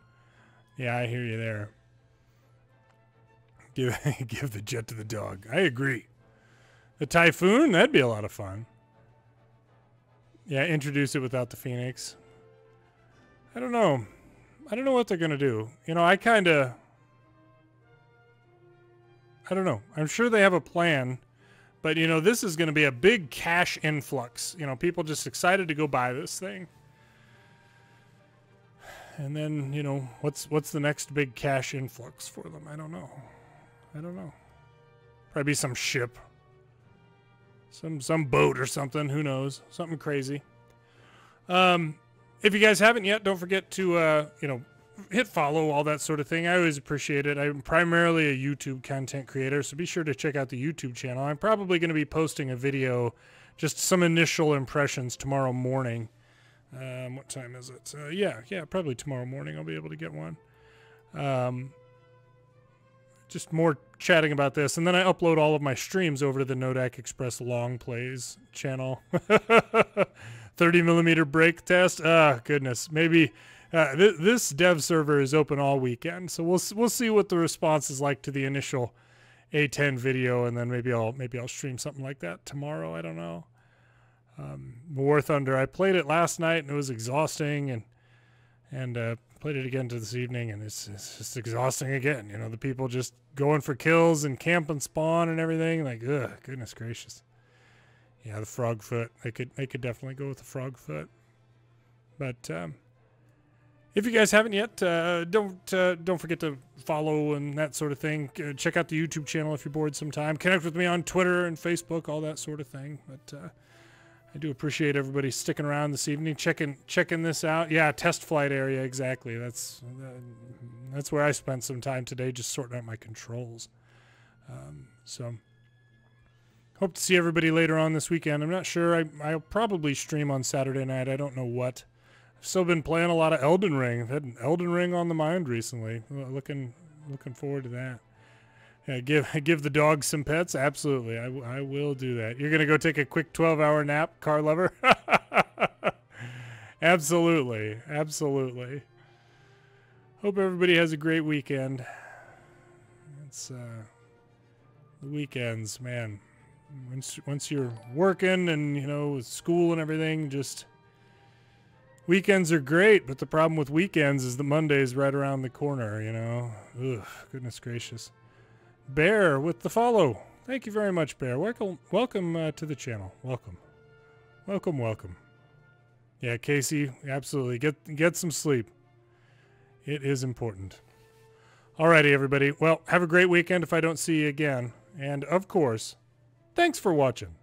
Yeah, I hear you there. Give, give the jet to the dog. I agree. The Typhoon, that'd be a lot of fun. Yeah, introduce it without the Phoenix. I don't know. I don't know what they're going to do. You know, I kind of... I don't know. I'm sure they have a plan. But, you know, this is going to be a big cash influx. You know, people just excited to go buy this thing. And then, you know, what's what's the next big cash influx for them? I don't know. I don't know. Probably be some ship. Some, some boat or something. Who knows? Something crazy. Um... If you guys haven't yet, don't forget to, uh, you know, hit follow, all that sort of thing. I always appreciate it. I'm primarily a YouTube content creator, so be sure to check out the YouTube channel. I'm probably going to be posting a video, just some initial impressions tomorrow morning. Um, what time is it? Uh, yeah, yeah, probably tomorrow morning I'll be able to get one. Um, just more chatting about this. And then I upload all of my streams over to the Nodak Express Long Plays channel. thirty millimeter brake test. Ah, oh, goodness. Maybe uh, th this dev server is open all weekend, so we'll we'll see what the response is like to the initial A ten video, and then maybe I'll maybe I'll stream something like that tomorrow. I don't know. Um, War Thunder. I played it last night and it was exhausting, and and uh, played it again this evening, and it's it's just exhausting again. You know, the people just going for kills and camp and spawn and everything. Like, ugh, goodness gracious. Yeah, the frog foot. They could they could definitely go with the frog foot. But um, if you guys haven't yet, uh, don't uh, don't forget to follow and that sort of thing. Uh, check out the YouTube channel if you're bored sometime. Connect with me on Twitter and Facebook, all that sort of thing. But uh, I do appreciate everybody sticking around this evening, checking checking this out. Yeah, test flight area, exactly. That's uh, that's where I spent some time today, just sorting out my controls. Um, so. Hope to see everybody later on this weekend. I'm not sure. I, I'll probably stream on Saturday night. I don't know what. I've still been playing a lot of Elden Ring. I've had an Elden Ring on the mind recently. Looking looking forward to that. Yeah, give give the dog some pets? Absolutely. I, I will do that. You're going to go take a quick twelve hour nap, car lover? Absolutely. Absolutely. Hope everybody has a great weekend. It's uh, the weekends, man. Once, once you're working and, you know, with school and everything, just weekends are great. But the problem with weekends is the Monday's right around the corner, you know. Ugh, goodness gracious. Bear with the follow. Thank you very much, Bear. Welcome, welcome uh, to the channel. Welcome. Welcome, welcome. Yeah, Casey, absolutely. Get, get some sleep. It is important. Alrighty, everybody. Well, have a great weekend if I don't see you again. And, of course... Thanks for watching.